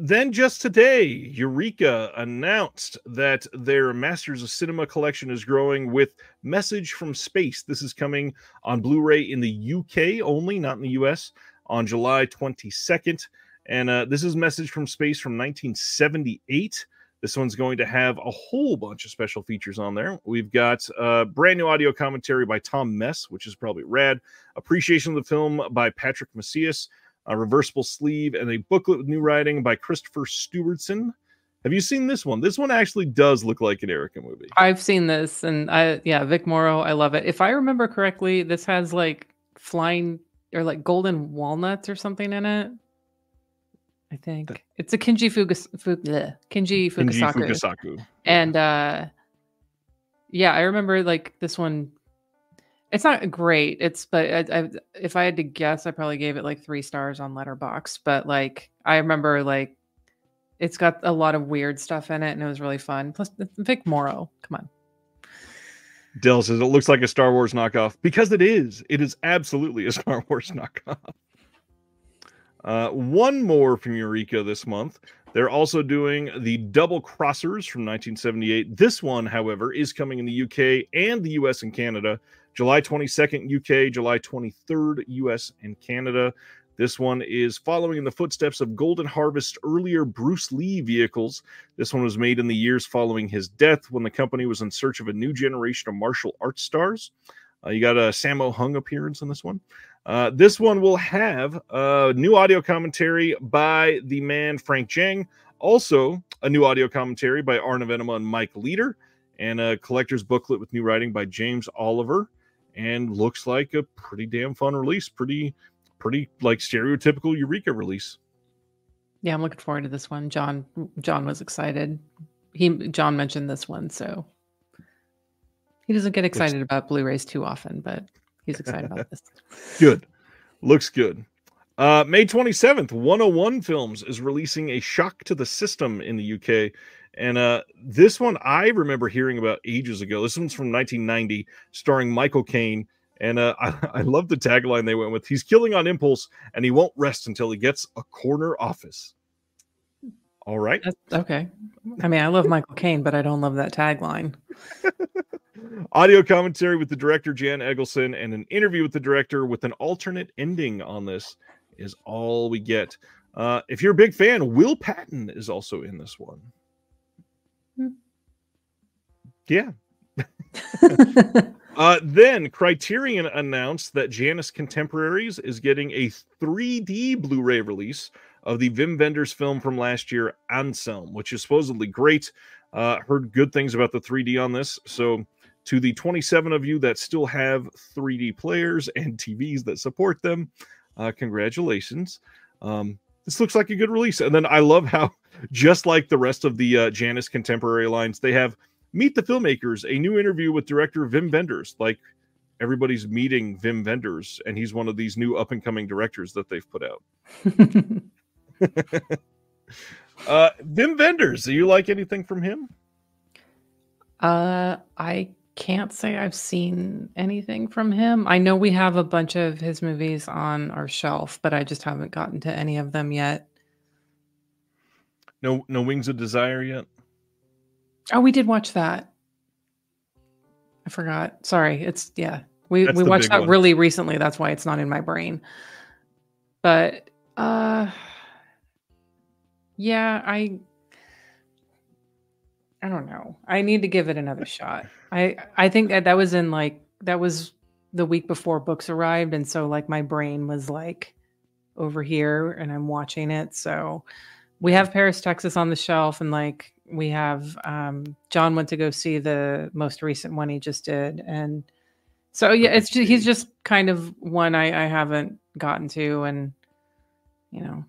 Then just today, Eureka announced that their Masters of Cinema collection is growing with Message from Space. This is coming on Blu-ray in the UK only, not in the US. On July 22nd. And this is Message from Space from 1978. This one's going to have a whole bunch of special features on there. We've got brand new audio commentary by Tom Mess, which is probably rad. Appreciation of the film by Patrick Macias. A reversible sleeve and a booklet with new writing by Christopher Stewardson. Have you seen this one? This one actually does look like an Erica movie. I've seen this. And Vic Morrow, I love it. If I remember correctly, this has like flying... or like golden walnuts or something in it. I think it's a Kenji Fukasaku. And yeah, I remember like this one. It's not great. But if I had to guess, I probably gave it like 3 stars on Letterboxd. But like I remember like it's got a lot of weird stuff in it, and it was really fun. Plus Vic Morrow, come on. Dell says, it looks like a Star Wars knockoff. Because it is. It is absolutely a Star Wars knockoff. One more from Eureka this month. They're also doing the Double Crossers from 1978. This one, however, is coming in the UK and the US and Canada. July 22nd, UK. July 23rd, US and Canada. This one is following in the footsteps of Golden Harvest's earlier Bruce Lee vehicles. This one was made in the years following his death when the company was in search of a new generation of martial arts stars. You got a Sammo Hung appearance in this one. This one will have new audio commentary by the man Frank Jang. Also, a new audio commentary by Arna Venema and Mike Leader. And a collector's booklet with new writing by James Oliver. And looks like a pretty damn fun release. Pretty like stereotypical Eureka release. Yeah, I'm looking forward to this one. John was excited. John mentioned this one, so he doesn't get excited about Blu-rays too often, but he's excited about this. Good. Looks good. May 27th, 101 Films is releasing A Shock to the System in the UK. And this one I remember hearing about ages ago. This one's from 1990, starring Michael Caine. And I love the tagline they went with. He's killing on impulse, and he won't rest until he gets a corner office. All right. Okay. I mean, I love Michael Caine, but I don't love that tagline. Audio commentary with the director, Jan Egelson, and an interview with the director with an alternate ending on this is all we get. If you're a big fan, Will Patton is also in this one. Yeah. Then Criterion announced that Janus Contemporaries is getting a 3D Blu-ray release of the Wim Wenders film from last year, Anselm, which is supposedly great. Heard good things about the 3D on this. So to the 27 of you that still have 3D players and TVs that support them, congratulations. This looks like a good release. And then I love how Just like the rest of the Janus contemporary lines, they have Meet the Filmmakers, a new interview with director Wim Wenders. Like, everybody's meeting Wim Wenders, and he's one of these new up-and-coming directors that they've put out. Wim Wenders, do you like anything from him? I can't say I've seen anything from him. I know we have a bunch of his movies on our shelf, but I just haven't gotten to any of them yet. No Wings of Desire yet? Oh, we did watch that. I forgot. Sorry. It's, yeah. We watched that really recently. That's why it's not in my brain. But yeah, I don't know. I need to give it another shot. I think that was in, like, that was the week before books arrived, and so, like, my brain was, like, over here and I'm watching it. So we have Paris, Texas on the shelf, and, like, we have John went to go see the most recent one he just did, and so yeah, it's just, he's just kind of one I haven't gotten to, and you know,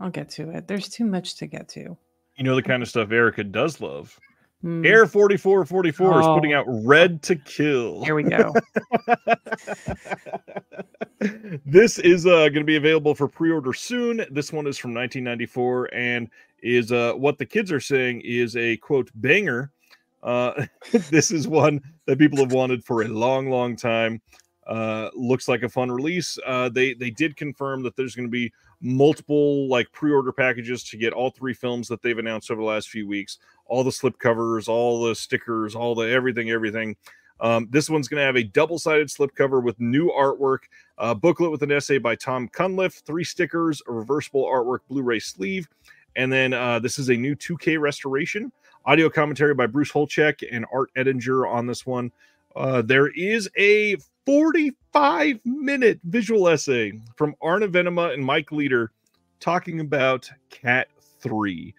I'll get to it. There's too much to get to. You know the kind of stuff Erica does love. Air 4444 is putting out Red to Kill. Here we go. This is going to be available for pre-order soon. This one is from 1994 and is what the kids are saying is a, quote, banger. This is one that people have wanted for a long, long time. Looks like a fun release. They did confirm that there's going to be multiple, like, pre-order packages to get all three films that they've announced over the last few weeks. All the slip covers, all the stickers, all the everything. This one's going to have a double-sided slipcover with new artwork, a booklet with an essay by Tom Cunliffe, 3 stickers, a reversible artwork Blu-ray sleeve, and then this is a new 2K restoration. Audio commentary by Bruce Holchek and Art Ettinger on this one. There is a 45-minute visual essay from Arna Venema and Mike Leader talking about Cat 3.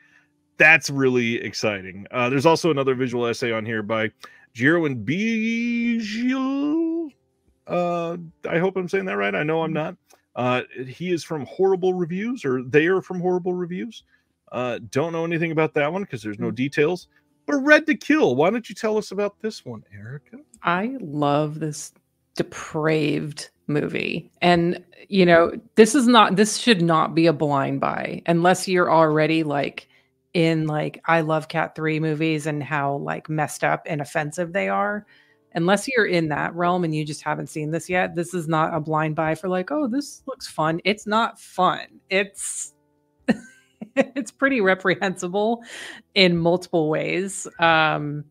That's really exciting. There's also another visual essay on here by Giro and Bijil. I hope I'm saying that right. I know I'm not. He is from Horrible Reviews, or they are from Horrible Reviews. Don't know anything about that one because there's no details. But Red to Kill, why don't you tell us about this one, Erica? I love this depraved movie. And, you know, this should not be a blind buy unless you're already, like, in, like, I love Cat 3 movies and how, like, messed up and offensive they are. Unless you're in that realm and you just haven't seen this yet, this is not a blind buy for, like, oh, this looks fun. It's not fun. It's it's pretty reprehensible in multiple ways. So,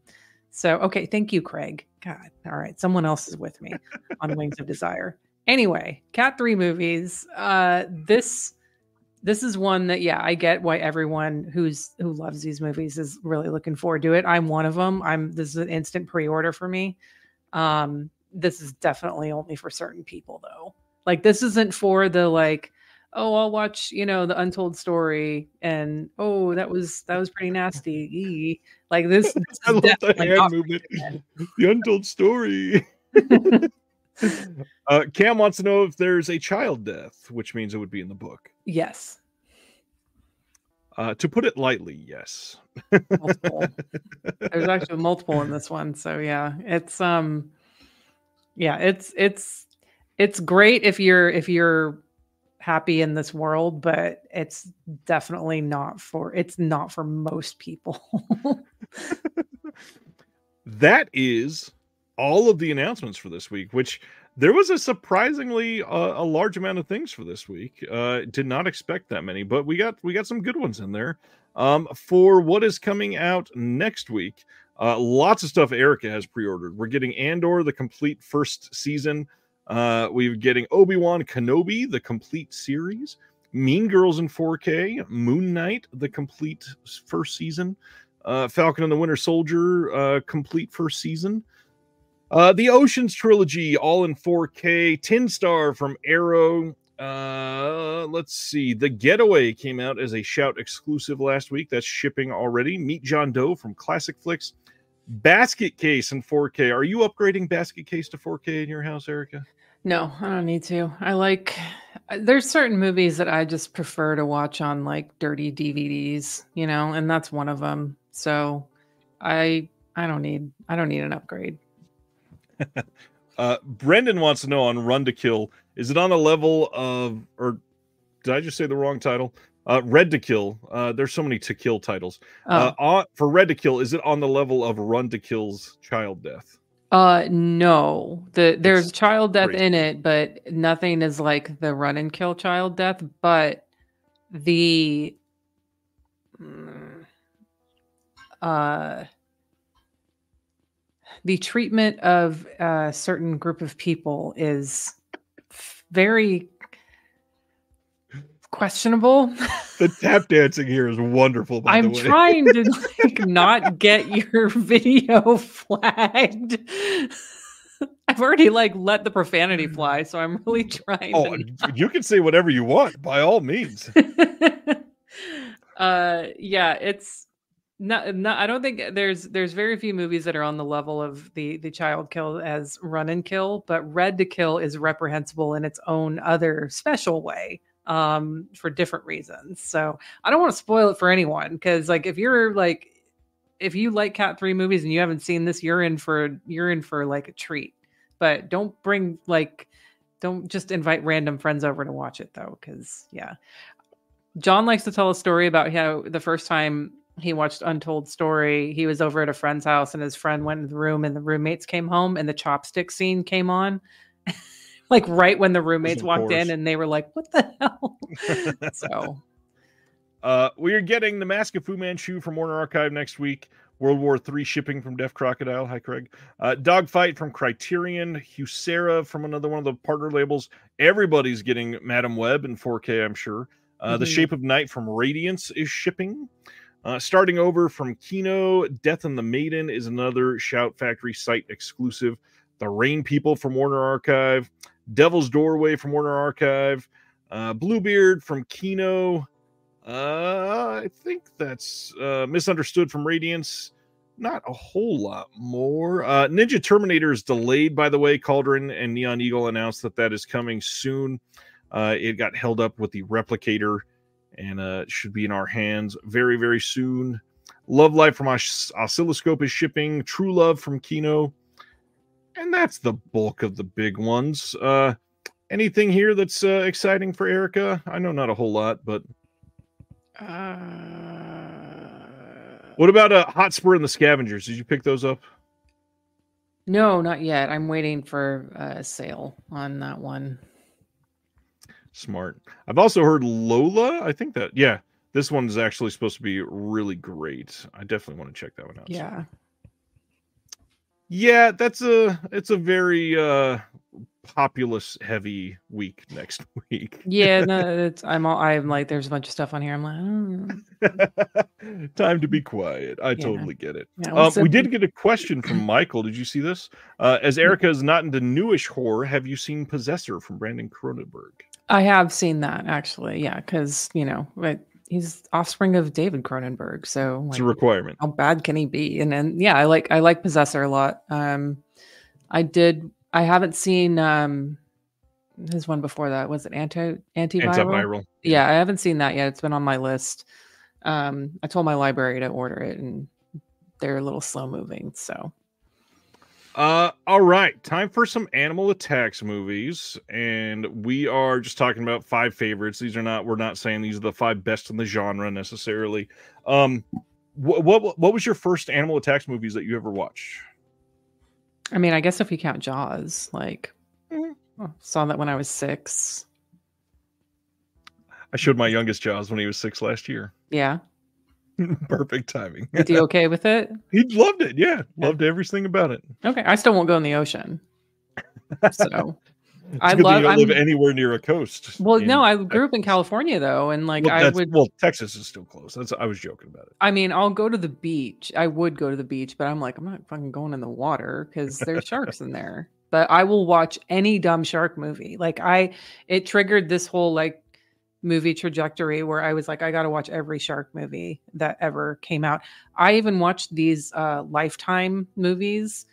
okay, thank you, Craig. God, all right, someone else is with me on Wings of Desire. Anyway, Cat 3 movies. This is one that, yeah, I get why everyone who loves these movies is really looking forward to it. I'm one of them. This is an instant pre-order for me. This is definitely only for certain people, though. Like, this isn't for the, like, oh, I'll watch, you know, The Untold Story, and oh, that was pretty nasty. Eee. Like this, I love the hand movement. The Untold Story. Cam wants to know if there's a child death, which means it would be in the book. Yes. To put it lightly, yes. Multiple. There's actually multiple in this one, so yeah, it's great if you're happy in this world, but it's definitely not for most people. That is all of the announcements for this week, which there was a surprisingly a large amount of things for this week. Did not expect that many, but we got some good ones in there. For what is coming out next week, lots of stuff Erica has pre-ordered. We're getting Andor, the complete first season. We're getting Obi-Wan Kenobi, the complete series, Mean Girls in 4K, Moon Knight, the complete first season, Falcon and the Winter Soldier, complete first season, the Oceans trilogy, all in 4K, 10 Star from Arrow. Let's see. The Getaway came out as a Shout exclusive last week. That's shipping already. Meet John Doe from Classic Flicks. Basket Case in 4K. Are you upgrading Basket Case to 4K in your house, Erica? No, I don't need to. I like There's certain movies that I just prefer to watch on like dirty DVDs, you know, and that's one of them. So I don't need an upgrade. Brendan wants to know on Run to Kill, is it on a level of, or did I just say the wrong title? Red to Kill. There's so many To Kill titles. For Red to Kill, is it on the level of Run to Kill's child death? No. There's child death in it, but nothing is like the Run and Kill child death. But the treatment of a certain group of people is very questionable. The tap dancing here is wonderful, by the way. I'm trying to like not get your video flagged. I've already like let the profanity fly, so I'm really trying. Oh, you can say whatever you want, by all means. Yeah, it's not. I don't think there's very few movies that are on the level of the child kill as Run and Kill, but Red to Kill is reprehensible in its own other special way. For different reasons. So I don't want to spoil it for anyone, because like if you like Cat 3 movies and you haven't seen this, you're in for like a treat. But don't just invite random friends over to watch it though, because yeah. John likes to tell a story about how the first time he watched Untold Story, he was over at a friend's house and his friend went in the room and the roommates came home and the chopstick scene came on. Like right when the roommates walked in and they were like, what the hell? So we're getting The Mask of Fu Manchu from Warner Archive next week. World War III shipping from Def Crocodile. Hi, Craig. Dogfight from Criterion. Husera from another one of the partner labels. Everybody's getting Madam Web in 4K, I'm sure. The Shape of Night from Radiance is shipping. Starting Over from Kino. Death and the Maiden is another Shout Factory site exclusive. The Rain People from Warner Archive. Devil's Doorway from Warner Archive, Bluebeard from Kino, I think that's Misunderstood from Radiance, not a whole lot more. Ninja Terminator is delayed, by the way. Cauldron and Neon Eagle announced that is coming soon. It got held up with the Replicator, and it should be in our hands very, very soon. Love Life from Oscilloscope is shipping, True Love from Kino. And that's the bulk of the big ones. Anything here that's exciting for Erica? I know not a whole lot, but... What about Hotspur and the Scavengers? Did you pick those up? No, not yet. I'm waiting for a sale on that one. Smart. I've also heard Lola. I think that, yeah, this one is actually supposed to be really great. I definitely want to check that one out. Yeah. Yeah, it's a very populous heavy week next week. Yeah, no, I'm like there's a bunch of stuff on here. I'm like, oh. Time to be quiet. I totally get it. Yeah, we did get a question from Michael. Did you see this? As Erica is not into newish horror, have you seen Possessor from Brandon Cronenberg? I have seen that actually. Yeah, because you know, he's offspring of David Cronenberg, so like, it's a requirement. How bad can he be? And then yeah, I like Possessor a lot. I haven't seen his one before that. Was it Antiviral? Yeah, I haven't seen that yet. It's been on my list. I told my library to order it, and they're a little slow moving. So, all right, time for some Animal Attacks movies, and we are just talking about 5 favorites. These are not, we're not saying these are the 5 best in the genre necessarily. What was your first Animal Attacks movies that you ever watched? I mean, I guess if you count Jaws, like saw that when I was 6. I showed my youngest Jaws when he was 6 last year. Yeah. Perfect timing. Is he okay with it? He loved it. Yeah. Loved everything about it. Okay. I still won't go in the ocean. So I live anywhere near a coast. Well, no, I grew up in California though. And like, Texas is still close. I was joking about it. I mean, I'll go to the beach. I would go to the beach, but I'm like, I'm not fucking going in the water because there's sharks in there, but I will watch any dumb shark movie. Like it triggered this whole, like, movie trajectory where I was like, I gotta watch every shark movie that ever came out. I even watched these Lifetime movies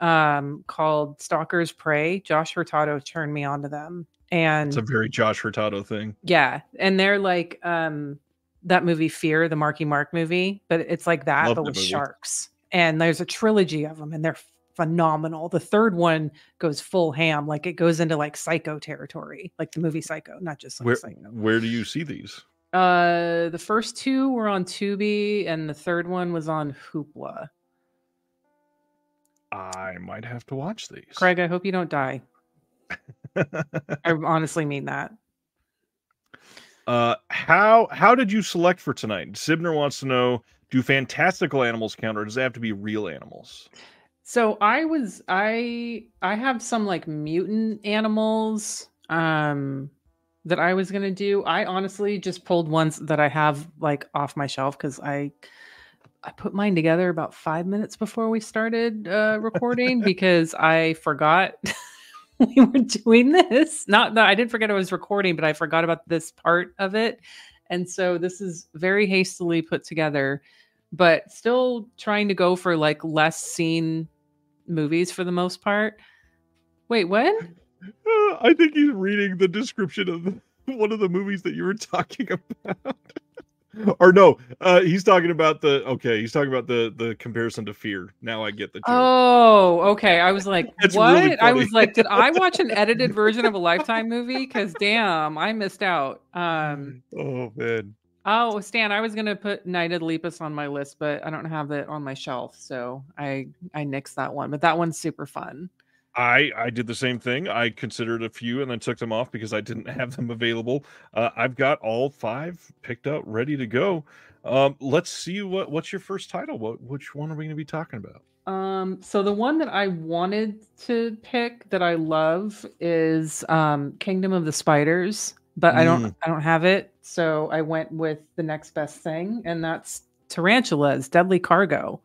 called Stalker's Prey. Josh Hurtado turned me on to them, And it's a very Josh Hurtado thing. Yeah. And they're like that movie Fear, the Marky Mark movie, but it's like that, but with sharks. And there's a trilogy of them, and they're phenomenal. The third one goes full ham. Like it goes into like Psycho territory, like the movie Psycho, not just like Psycho. Where do you see these? The first two were on Tubi, and the third one was on Hoopla. I might have to watch these. Craig, I hope you don't die. I honestly mean that. How did you select for tonight? Sibner wants to know, do fantastical animals count, or does it have to be real animals? So I have some like mutant animals that I was going to do. I honestly just pulled ones that I have like off my shelf, because I put mine together about 5 minutes before we started recording because I forgot we were doing this. Not that I didn't forget I was recording, but I forgot about this part of it. And so this is very hastily put together, but still trying to go for like less seen movies for the most part. Wait, what? I think he's reading the description of one of the movies that you were talking about. Or no, he's talking about the, okay, he's talking about the comparison to Fear. Now I get the joke. Oh, okay. I was like, what? Really, I was like, did I watch an edited version of a Lifetime movie? Because damn, I missed out. Oh, man. Oh, Stan, I was going to put Night of the Lepus on my list, but I don't have it on my shelf. So I nixed that one. But that one's super fun. I did the same thing. I considered a few and then took them off because I didn't have them available. I've got all five picked out, ready to go. Let's see what's your first title. Which one are we going to be talking about? So the one that I wanted to pick that I love is Kingdom of the Spiders, but I don't have it, so I went with the next best thing, and that's Tarantula's Deadly Cargo.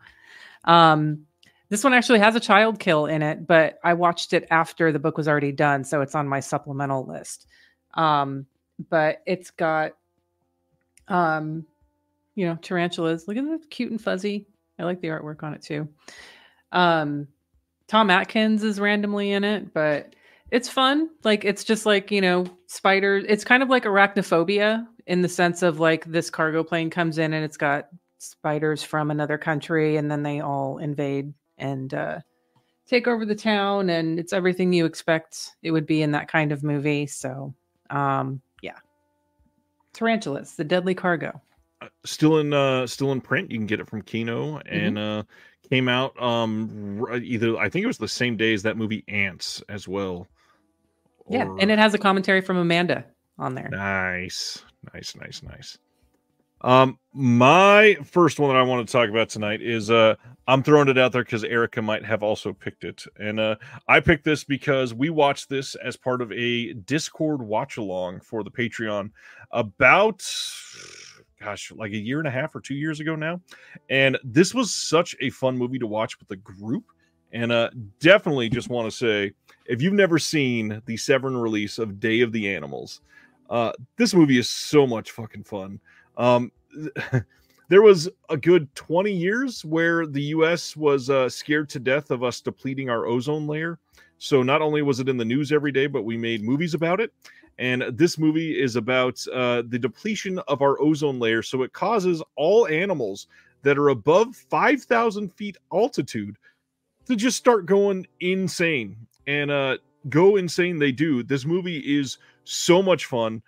This one actually has a child kill in it, but I watched it after the book was already done, so it's on my supplemental list. But it's got, you know, tarantulas. Look at that, cute and fuzzy. I like the artwork on it too. Tom Atkins is randomly in it, but it's fun. Like, it's just like, you know, spiders. It's kind of like Arachnophobia in the sense of like this cargo plane comes in and it's got spiders from another country, and then they all invade and take over the town, and it's everything you expect it would be in that kind of movie. So yeah, Tarantulas, the Deadly Cargo, still in print. You can get it from Kino, and came out either, I think it was the same day as that movie Ants as well, or... Yeah, and it has a commentary from Amanda on there. Nice. My first one that I want to talk about tonight is I'm throwing it out there because Erica might have also picked it, and I picked this because we watched this as part of a Discord watch along for the Patreon about, gosh, like a year and a half or 2 years ago now, and this was such a fun movie to watch with the group. And definitely just want to say, if you've never seen the Severn release of Day of the Animals, this movie is so much fucking fun. There was a good 20 years where the U.S. was scared to death of us depleting our ozone layer. So not only was it in the news every day, but we made movies about it. And this movie is about the depletion of our ozone layer. So it causes all animals that are above 5,000 feet altitude to just start going insane. And go insane they do. This movie is so much fun.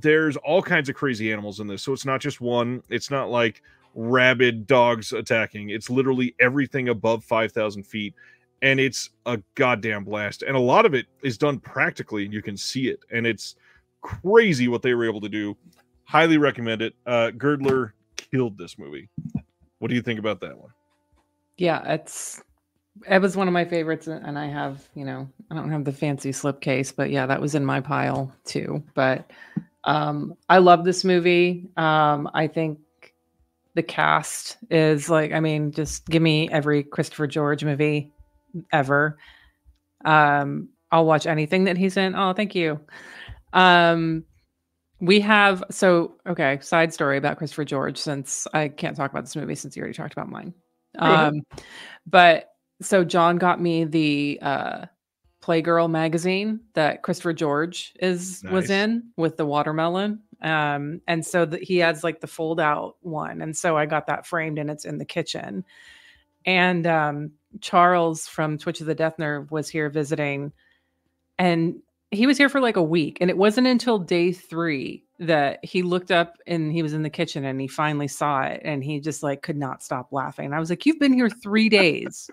There's all kinds of crazy animals in this. So it's not just one. It's not like rabid dogs attacking. It's literally everything above 5,000 feet. And it's a goddamn blast. And a lot of it is done practically, and you can see it. And it's crazy what they were able to do. Highly recommend it. Girdler killed this movie. What do you think about that one? Yeah, it was one of my favorites, and I have, you know, I don't have the fancy slipcase, but yeah, that was in my pile too. But I love this movie. I think the cast is like, I mean, just give me every Christopher George movie ever. I'll watch anything that he's in. Oh, thank you. We have, so, okay, side story about Christopher George, since I can't talk about this movie since you already talked about mine. But so John got me the Playgirl magazine that Christopher George was in with the watermelon. And so he has like the fold out one. And so I got that framed and it's in the kitchen. And Charles from Twitch of the Death Nerve was here visiting, and he was here for like a week. And it wasn't until day 3 that he looked up and he was in the kitchen and he finally saw it. And he just like could not stop laughing. And I was like, you've been here 3 days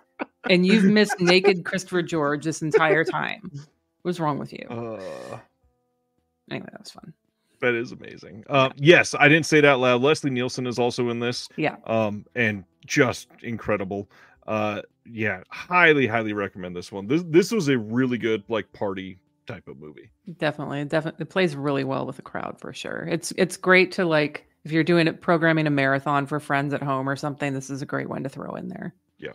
and you've missed naked Christopher George this entire time. What's wrong with you? Anyway, that was fun. That is amazing. Yes, I didn't say it out loud. Leslie Nielsen is also in this. Yeah. And just incredible. Yeah, highly, highly recommend this one. This was a really good like party type of movie. Definitely. It plays really well with the crowd for sure. It's great to like, if you're doing it, programming a marathon for friends at home or something, this is a great one to throw in there. Yeah.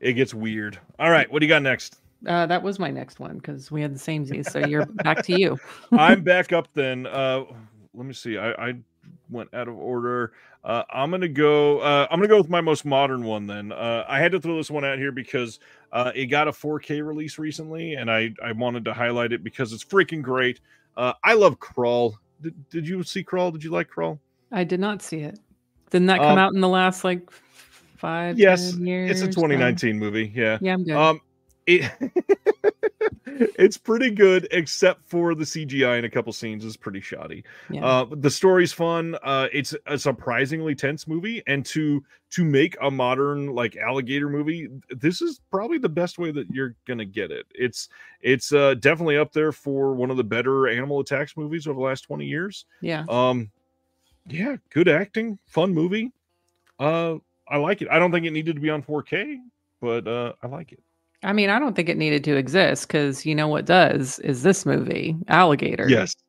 It gets weird. All right. What do you got next? That was my next one because we had the samesies. So you're back to you. I'm back up then. Let me see. I went out of order. I'm gonna go with my most modern one then. I had to throw this one out here because it got a 4K release recently, and I wanted to highlight it because it's freaking great. I love Crawl. Did you see Crawl? Did you like Crawl? I did not see it. Didn't that come out in the last like 5 years? Yes, it's a 2019 movie. Yeah. Yeah, I'm good. It's pretty good, except for the CGI in a couple scenes is pretty shoddy. Yeah. The story's fun. It's a surprisingly tense movie, and to make a modern like alligator movie, this is probably the best way that you're gonna get it. It's definitely up there for one of the better animal attacks movies over the last 20 years. Yeah. Yeah, good acting, fun movie. I like it. I don't think it needed to be on 4K, but I like it. I mean, I don't think it needed to exist because you know what does is this movie, Alligator. Yes.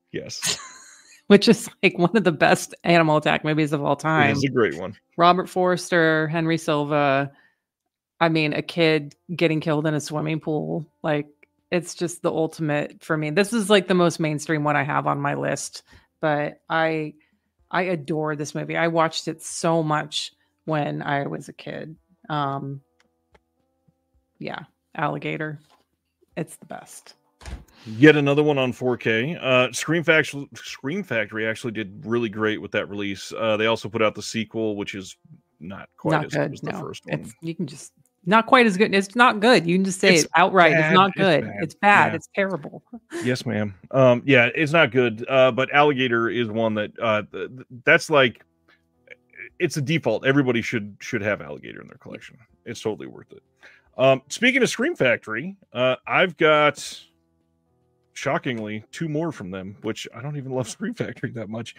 Which is like one of the best animal attack movies of all time. It's a great one. Robert Forster, Henry Silva. I mean, a kid getting killed in a swimming pool. Like, it's just the ultimate for me. This is like the most mainstream one I have on my list, but I adore this movie. I watched it so much when I was a kid. Yeah. Alligator, it's the best. Yet another one on 4K. Scream Factory actually did really great with that release. They also put out the sequel, which is not quite as good as the first one. Not quite as good. It's not good. You can just say it outright. It's not good. It's bad. Yeah. It's terrible. Yes, ma'am. Yeah, it's not good. But Alligator is one that that's like, it's a default. Everybody should have Alligator in their collection. It's totally worth it. Speaking of Scream Factory, I've got shockingly 2 more from them, which I don't even love Scream Factory that much.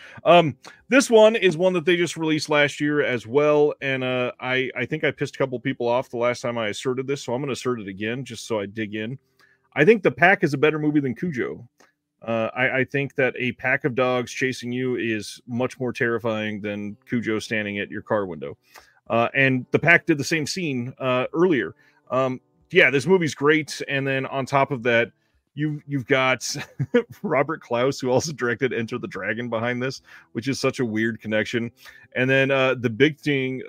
This one is one that they just released last year as well, and I think I pissed a couple people off the last time I asserted this, so I'm going to assert it again just so I dig in. I think The Pack is a better movie than Cujo. I think that a pack of dogs chasing you is much more terrifying than Cujo standing at your car window. And The Pack did the same scene earlier. Yeah, this movie's great. And then on top of that, you've got Robert Klaus, who also directed Enter the Dragon behind this, which is such a weird connection. And then the big thing,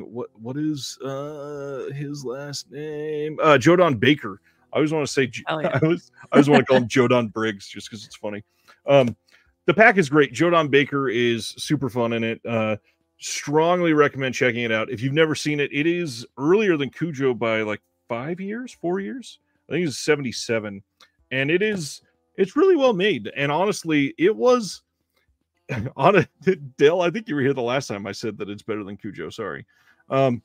what is his last name? Jodan Baker. I always want to say, I always want to call him Jodan Briggs just because it's funny. The Pack is great. Jodan Baker is super fun in it. Strongly recommend checking it out. If you've never seen it, it is earlier than Cujo by like 4 years. I think it's 77. And it's really well made. And honestly, it was on a Dale. I think you were here the last time I said that it's better than Cujo. Sorry. It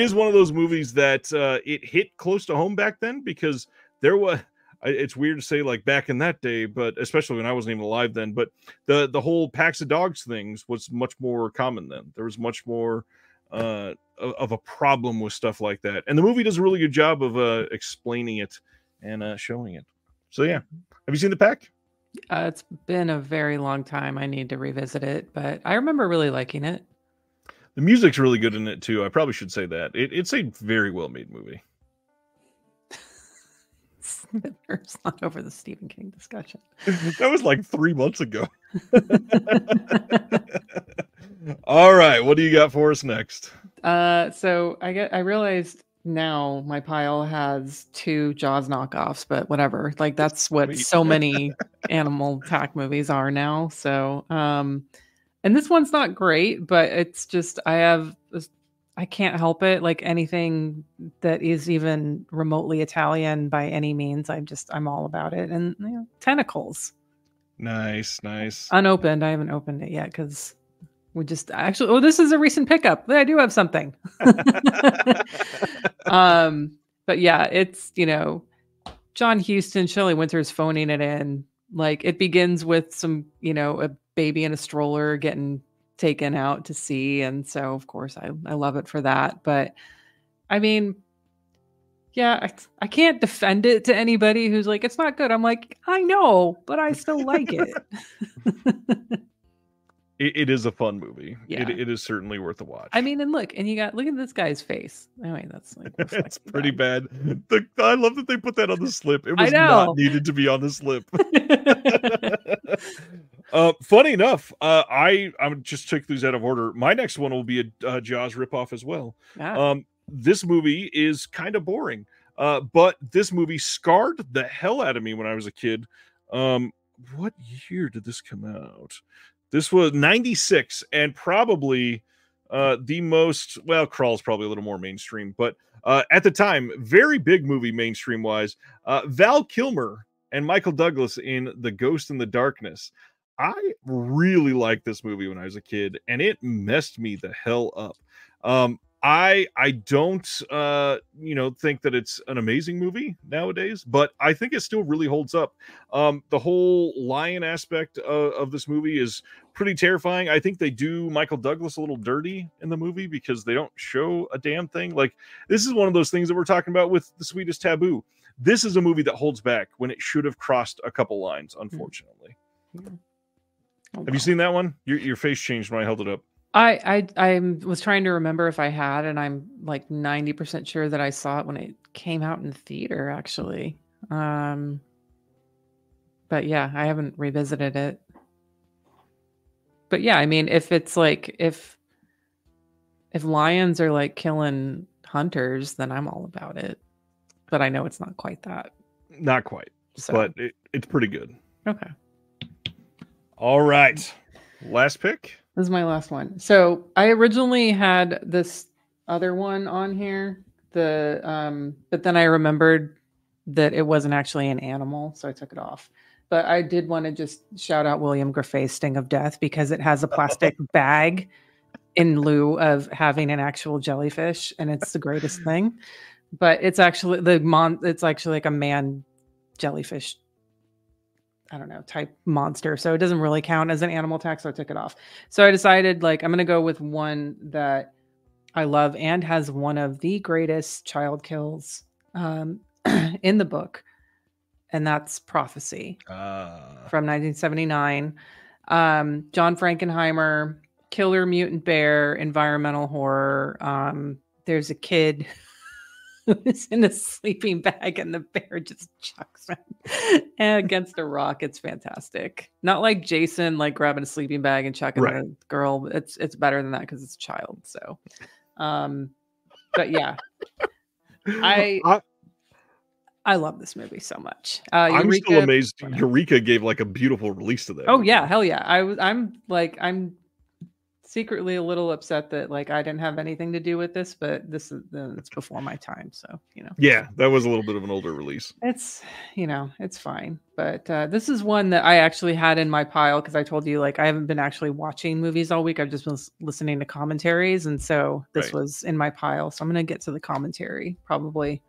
is one of those movies that it hit close to home back then because there was, it's weird to say like back in that day, but especially when I wasn't even alive then, but the whole packs of dogs things was much more common then. There was much more of a problem with stuff like that. And the movie does a really good job of explaining it and showing it. So yeah. Have you seen The Pack? It's been a very long time. I need to revisit it, but I remember really liking it. The music's really good in it too. I probably should say that. It's a very well-made movie. It's not over the Stephen King discussion. That was like 3 months ago. All right, what do you got for us next? So I realized now my pile has 2 Jaws knockoffs, but whatever. Like that's what so many animal attack movies are now. So, and this one's not great, but it's just, I can't help it. Like anything that is even remotely Italian by any means, I'm all about it. And you know, tentacles. Nice, nice. Unopened. I haven't opened it yet because we just actually, oh, this is a recent pickup. I do have something. But yeah, it's, you know, John Huston, Shelley Winters phoning it in. Like it begins with some, you know, a baby in a stroller getting taken out to sea. And so of course I love it for that. But I mean, yeah, I can't defend it to anybody who's like, it's not good. I'm like, I know, but I still like it. It is a fun movie. Yeah. It is certainly worth a watch. I mean, and look at this guy's face. I mean, that's like it's pretty bad. I love that they put that on the slip. It was not needed to be on the slip. Funny enough, I just took these out of order. My next one will be a Jaws ripoff as well. Ah. This movie is kind of boring, but this movie scarred the hell out of me when I was a kid. What year did this come out? This was 96 and probably the most, well, Crawl's probably a little more mainstream, but at the time, very big movie mainstream wise, Val Kilmer and Michael Douglas in The Ghost in the Darkness. I really liked this movie when I was a kid and it messed me the hell up. I don't, you know, think that it's an amazing movie nowadays, but I think it still really holds up. The whole lion aspect of this movie is pretty terrifying. I think they do Michael Douglas a little dirty in the movie because they don't show a damn thing. Like this is one of those things that we're talking about with The Sweetest Taboo. This is a movie that holds back when it should have crossed a couple lines, unfortunately. Mm-hmm. Oh, have you seen that one? Your face changed when I held it up. I was trying to remember if I had, and I'm like 90% sure that I saw it when it came out in the theater, actually. But yeah, I haven't revisited it. But yeah, I mean, if it's like, if lions are like killing hunters, then I'm all about it. But I know it's not quite that. Not quite. So. But it's pretty good. Okay. All right. Last pick. This is my last one. So I originally had this other one on here, but then I remembered that it wasn't actually an animal, so I took it off. But I did want to just shout out William Griffey's Sting of Death because it has a plastic bag in lieu of having an actual jellyfish, and it's the greatest thing. But it's actually it's actually like a man jellyfish. I don't know, type monster. So it doesn't really count as an animal attack. So I took it off. So I decided like, I'm going to go with one that I love and has one of the greatest child kills in the book. And that's Prophecy from 1979. John Frankenheimer, killer mutant bear, environmental horror. There's a kid who's in a sleeping bag and the bear just chucks him against a rock. It's fantastic. Not like Jason, like grabbing a sleeping bag and chucking right. The girl. It's better than that because it's a child. So, but yeah, I love this movie so much. I'm still amazed. Eureka gave like a beautiful release to that. Oh yeah, hell yeah. I'm secretly a little upset that like I didn't have anything to do with this, but this is it's before my time, so you know. Yeah, that was a little bit of an older release. It's you know, it's fine, but this is one that I actually had in my pile because I told you like I haven't been actually watching movies all week. I've just been listening to commentaries, and so this was in my pile. So I'm gonna get to the commentary probably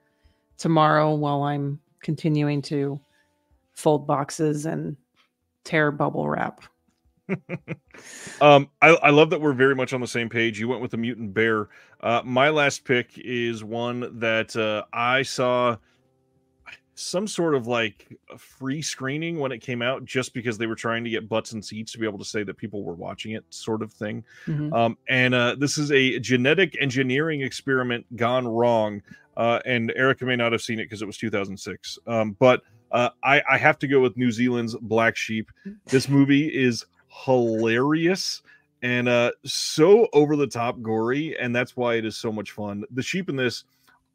tomorrow while I'm continuing to fold boxes and tear bubble wrap. I love that we're very much on the same page. You went with the mutant bear. My last pick is one that I saw some sort of like a free screening when it came out, just because they were trying to get butts and seats to be able to say that people were watching it, sort of thing. Mm-hmm. And this is a genetic engineering experiment gone wrong. And Erica may not have seen it because it was 2006. But I have to go with New Zealand's Black Sheep. This movie is hilarious and so over the top gory, and that's why it is so much fun. The sheep in this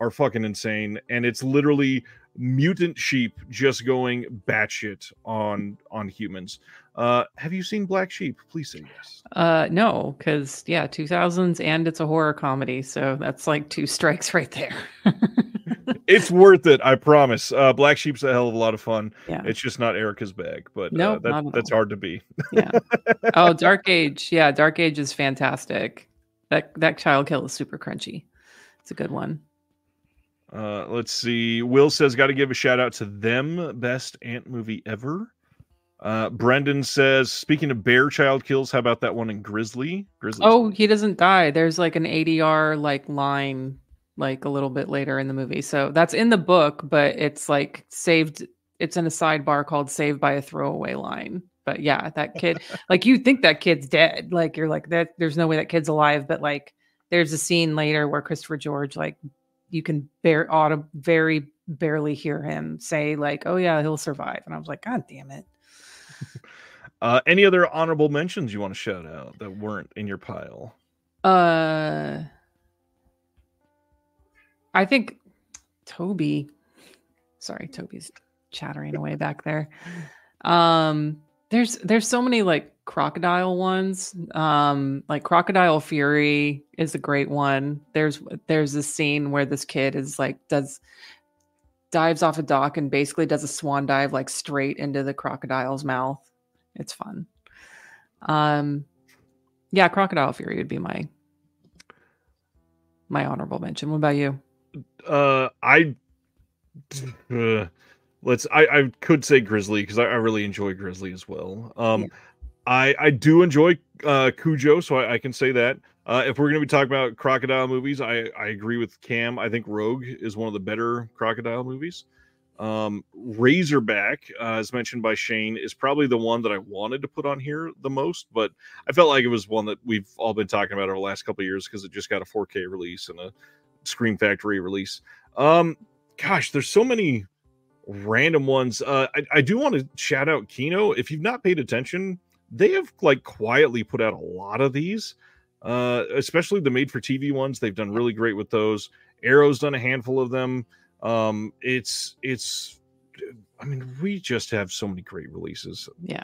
are fucking insane, and it's literally mutant sheep just going batshit on humans. Have you seen Black Sheep? Please say yes. No, because yeah, 2000s, and it's a horror comedy, so that's like two strikes right there. It's worth it, I promise. Black Sheep's a hell of a lot of fun. Yeah. It's just not Erica's bag, but no, that's hard to be. Yeah. Oh, Dark Age. Yeah, Dark Age is fantastic. That child kill is super crunchy. It's a good one. Let's see. Will says, got to give a shout out to them. Best ant movie ever. Brendan says, speaking of bear child kills, how about that one in Grizzly? Oh, he doesn't die. There's like an ADR like line like a little bit later in the movie. So that's in the book, but it's like saved. It's in a sidebar called Saved by a Throwaway Line. But yeah, that kid, like you think that kid's dead. Like you're like that. There's no way that kid's alive. But like there's a scene later where Christopher George, like you can very barely hear him say like, oh yeah, he'll survive. And I was like, God damn it. Any other honorable mentions you want to shout out that weren't in your pile? I think Toby, sorry, Toby's chattering away back there. There's so many like crocodile ones. Like Crocodile Fury is a great one. There's this scene where this kid is like dives off a dock and basically does a swan dive like straight into the crocodile's mouth. It's fun. Yeah, Crocodile Fury would be my honorable mention. What about you? I could say Grizzly because I really enjoy Grizzly as well. Yeah. I do enjoy Cujo, so I can say that. If we're going to be talking about crocodile movies, I agree with Cam. I think Rogue is one of the better crocodile movies. Razorback, as mentioned by Shane, is probably the one that I wanted to put on here the most, but I felt like it was one that we've all been talking about over the last couple of years because it just got a 4K release and a Scream Factory release. Gosh, there's so many random ones. I do want to shout out Kino. If you've not paid attention, they have like quietly put out a lot of these, especially the made-for-TV ones. They've done really great with those. Arrow's done a handful of them. I mean, we just have so many great releases. Yeah.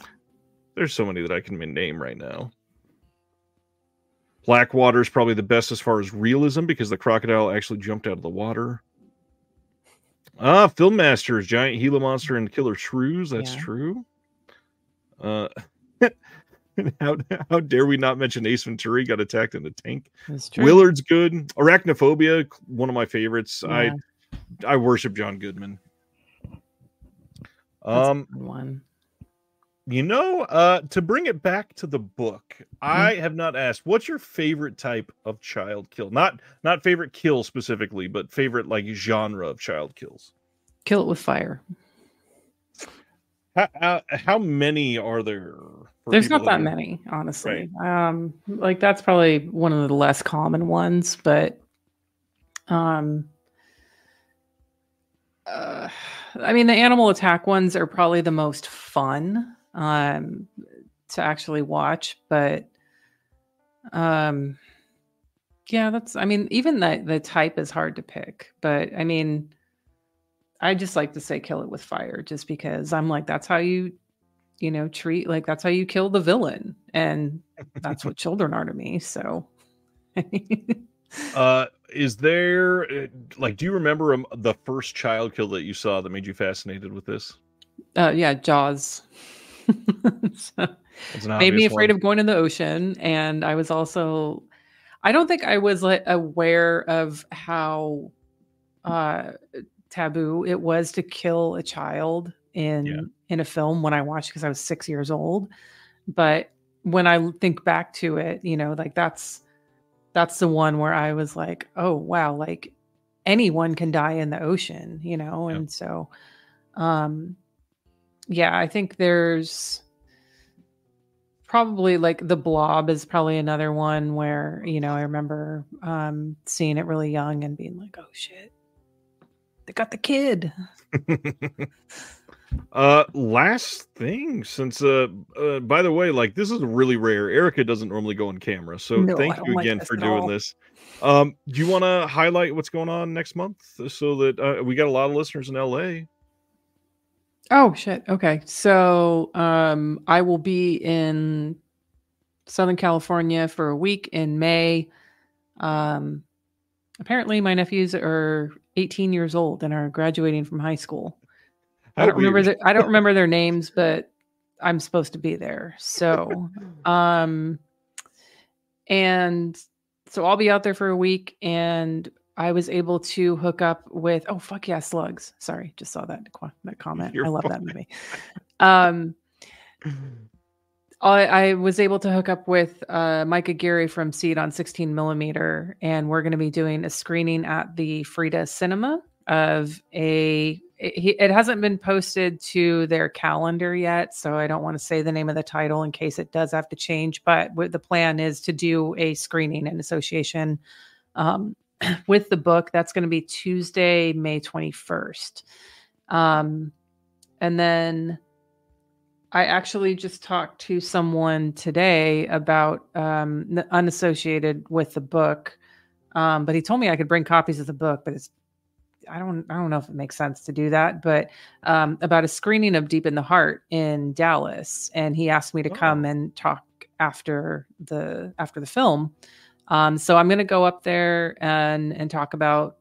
There's so many that I can name right now. Blackwater is probably the best as far as realism because the crocodile actually jumped out of the water. Film Masters, Giant Gila Monster and Killer Shrews. That's true. How dare we not mention Ace Ventura got attacked in the tank. That's true. Willard's good. Arachnophobia, one of my favorites. Yeah. I worship John Goodman. That's a good one. You know, to bring it back to the book, I have not asked, what's your favorite type of child kill? Not favorite kill specifically, but favorite like genre of child kills. Kill it with fire. How many are there? There's not that many, honestly. Right. Like that's probably one of the less common ones, but I mean, the animal attack ones are probably the most fun to actually watch, but yeah, that's, I mean, even the type is hard to pick, but I mean, I just like to say kill it with fire just because I'm like, that's how you know, treat, like, that's how you kill the villain. And that's what children are to me. So, is there, like, do you remember the first child kill that you saw that made you fascinated with this? Yeah, Jaws. So made me afraid of going in the ocean. And I was also, I don't think I was like aware of how taboo it was to kill a child in a film when I watched, because I was 6 years old. But when I think back to it, you know, like that's the one where I was like, oh, wow, like anyone can die in the ocean, you know? Yep. And so, yeah, I think there's probably like The Blob is probably another one where, you know, I remember seeing it really young and being like, oh, shit, they got the kid. Last thing, since by the way, like, this is really rare. Erica doesn't normally go on camera, so no, thank you again for doing this. Do you want to highlight what's going on next month, so that we got a lot of listeners in LA? Oh shit. Okay. So I will be in Southern California for a week in May. Apparently my nephews are 18 years old and are graduating from high school. I don't remember their names, but I'm supposed to be there. So and so I'll be out there for a week, and I was able to hook up with, oh, fuck yeah, Slugs. Sorry, just saw that comment. You're I love fine. That movie. I was able to hook up with Micah Geary from Seed on 16 millimeter, and we're going to be doing a screening at the Frida Cinema of it hasn't been posted to their calendar yet, so I don't want to say the name of the title in case it does have to change, but the plan is to do a screening in association with the book. That's going to be Tuesday, May 21st. And then I actually just talked to someone today about unassociated with the book. But he told me I could bring copies of the book, but I don't know if it makes sense to do that, but about a screening of Deep in the Heart in Dallas. And he asked me to come and talk after the film. So I'm going to go up there and talk about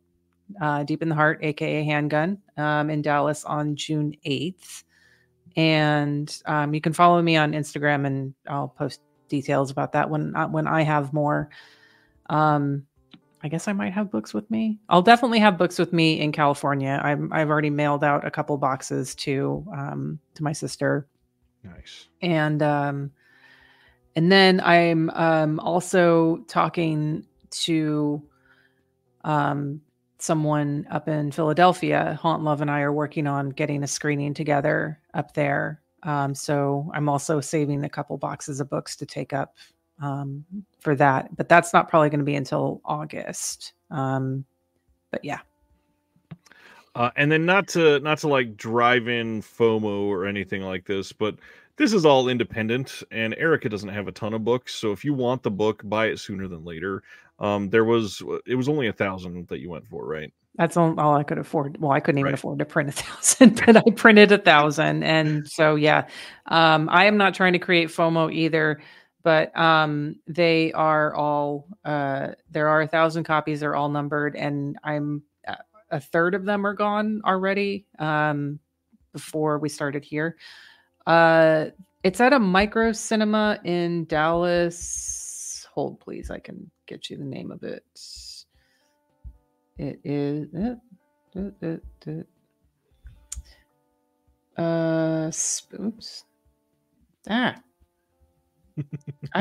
Deep in the Heart, aka Handgun, in Dallas on June 8th. And you can follow me on Instagram, and I'll post details about that when I have more. I guess I might have books with me. I'll definitely have books with me in California. I've already mailed out a couple boxes to my sister. Nice. And then I'm also talking to someone up in Philadelphia. Haunt Love and I are working on getting a screening together up there. So I'm also saving a couple boxes of books to take up for that. But that's not probably going to be until August. But yeah. And then not to like drive in FOMO or anything like this, but this is all independent, and Erica doesn't have a ton of books. So if you want the book, buy it sooner than later. It was only 1,000 that you went for, right? That's all I could afford. Well, I couldn't even afford to print 1,000, but I printed 1,000. And so, yeah, I am not trying to create FOMO either, but they are all, there are 1,000 copies. They're all numbered, and I'm a third of them are gone already before we started here. It's at a micro cinema in Dallas. Hold, please. I can get you the name of it. It is oops. I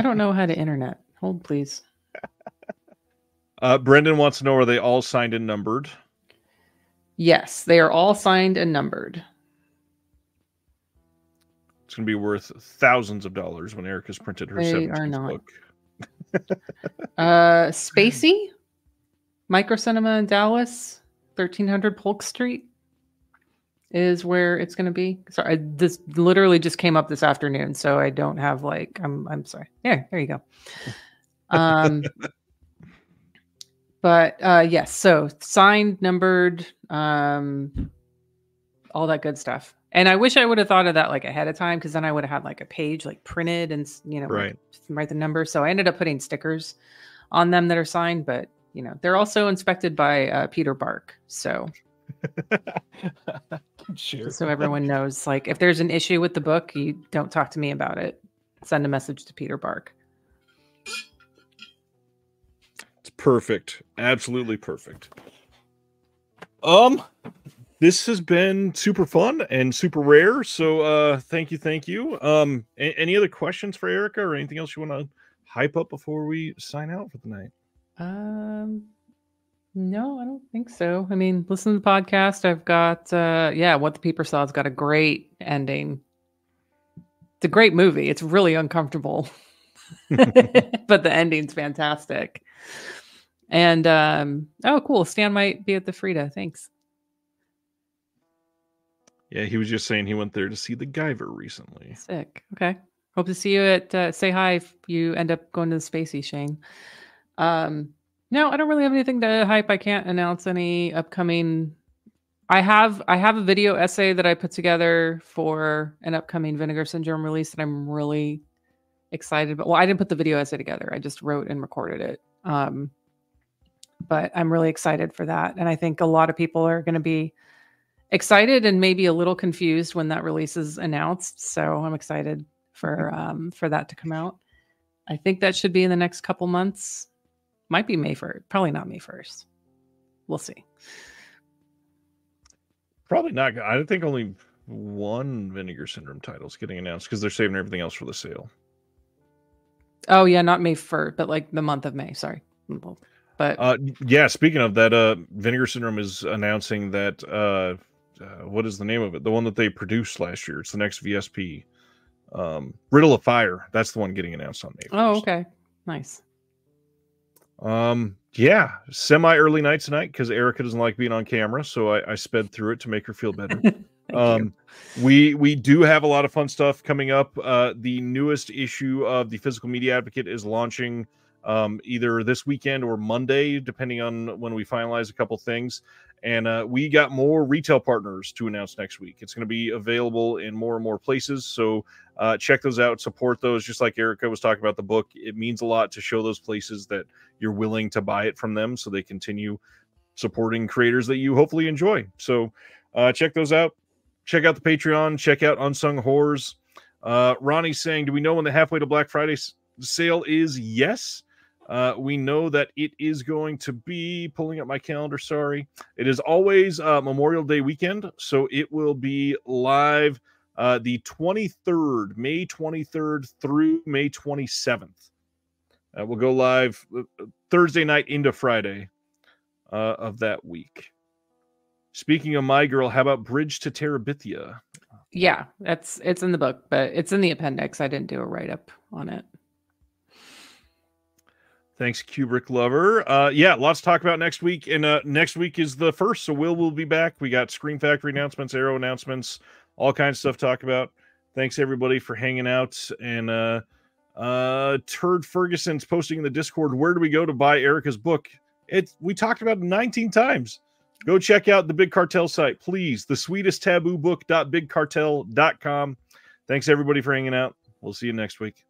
don't know how to internet. Hold, please. Brendan wants to know, are they all signed and numbered? Yes, they are all signed and numbered. It's going to be worth thousands of dollars when Erica's printed her 17th book. Spacey, Micro Cinema in Dallas, 1300 Polk Street is where it's going to be. Sorry, this literally just came up this afternoon, so I don't have like. I'm sorry. Yeah, there you go. But yes, so signed, numbered, all that good stuff. And I wish I would have thought of that like ahead of time, because then I would have had like a page like printed and, you know, write the number. So I ended up putting stickers on them that are signed, but, you know, they're also inspected by Peter Bark. So sure. So everyone knows, like, if there's an issue with the book, you don't talk to me about it. Send a message to Peter Bark. It's perfect. Absolutely perfect. This has been super fun and super rare. So thank you. Any other questions for Erica or anything else you want to hype up before we sign out for the night? No, I don't think so. I mean, listen to the podcast. I've got, What the Peeper Saw's got a great ending. It's a great movie. It's really uncomfortable, but the ending's fantastic. And, cool. Stan might be at the Frida. Thanks. Yeah, he was just saying he went there to see The Guyver recently. Sick. Okay. Hope to see you at say hi if you end up going to the Spacey, Shane. No, I don't really have anything to hype. I can't announce any upcoming. I have a video essay that I put together for an upcoming Vinegar Syndrome release that I'm really excited about. Well, I didn't put the video essay together. I just wrote and recorded it. But I'm really excited for that. And I think a lot of people are going to be excited and maybe a little confused when that release is announced. So I'm excited for that to come out. I think that should be in the next couple months. Might be May 1st. Probably not May 1st. We'll see. Probably not. I think only one Vinegar Syndrome title is getting announced because they're saving everything else for the sale. Oh, yeah. Not May 1st, but like the month of May. Sorry. But yeah, speaking of that, Vinegar Syndrome is announcing that, what is the name of it? The one that they produced last year. It's the next VSP. Riddle of Fire. That's the one getting announced on May 1st. Oh, okay. Nice. Yeah, semi-early night tonight because Erica doesn't like being on camera, so I sped through it to make her feel better. We do have a lot of fun stuff coming up. The newest issue of the Physical Media Advocate is launching either this weekend or Monday, depending on when we finalize a couple things. And we got more retail partners to announce next week. It's going to be available in more and more places. So check those out, support those. Just like Erica was talking about the book, it means a lot to show those places that you're willing to buy it from them so they continue supporting creators that you hopefully enjoy. So check those out. Check out the Patreon. Check out Unsung Horrors. Ronnie's saying, do we know when the Halfway to Black Friday sale is? Yes. We know that it is going to be, pulling up my calendar, sorry. It is always Memorial Day weekend, so it will be live the 23rd, May 23rd through May 27th. We'll go live Thursday night into Friday of that week. Speaking of My Girl, how about Bridge to Terabithia? Yeah, it's in the book, but it's in the appendix. I didn't do a write-up on it. Thanks, Kubrick Lover. Yeah, lots to talk about next week. And next week is the first, so Will be back. We got Scream Factory announcements, Arrow announcements, all kinds of stuff to talk about. Thanks, everybody, for hanging out. And Turd Ferguson's posting in the Discord, where do we go to buy Erica's book? We talked about it 19 times. Go check out the Big Cartel site, please. The Sweetest Taboo book.bigcartel.com. Thanks, everybody, for hanging out. We'll see you next week.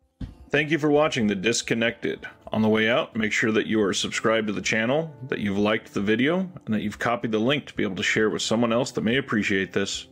Thank you for watching The Disconnected. On the way out, make sure that you are subscribed to the channel, that you've liked the video, and that you've copied the link to be able to share with someone else that may appreciate this.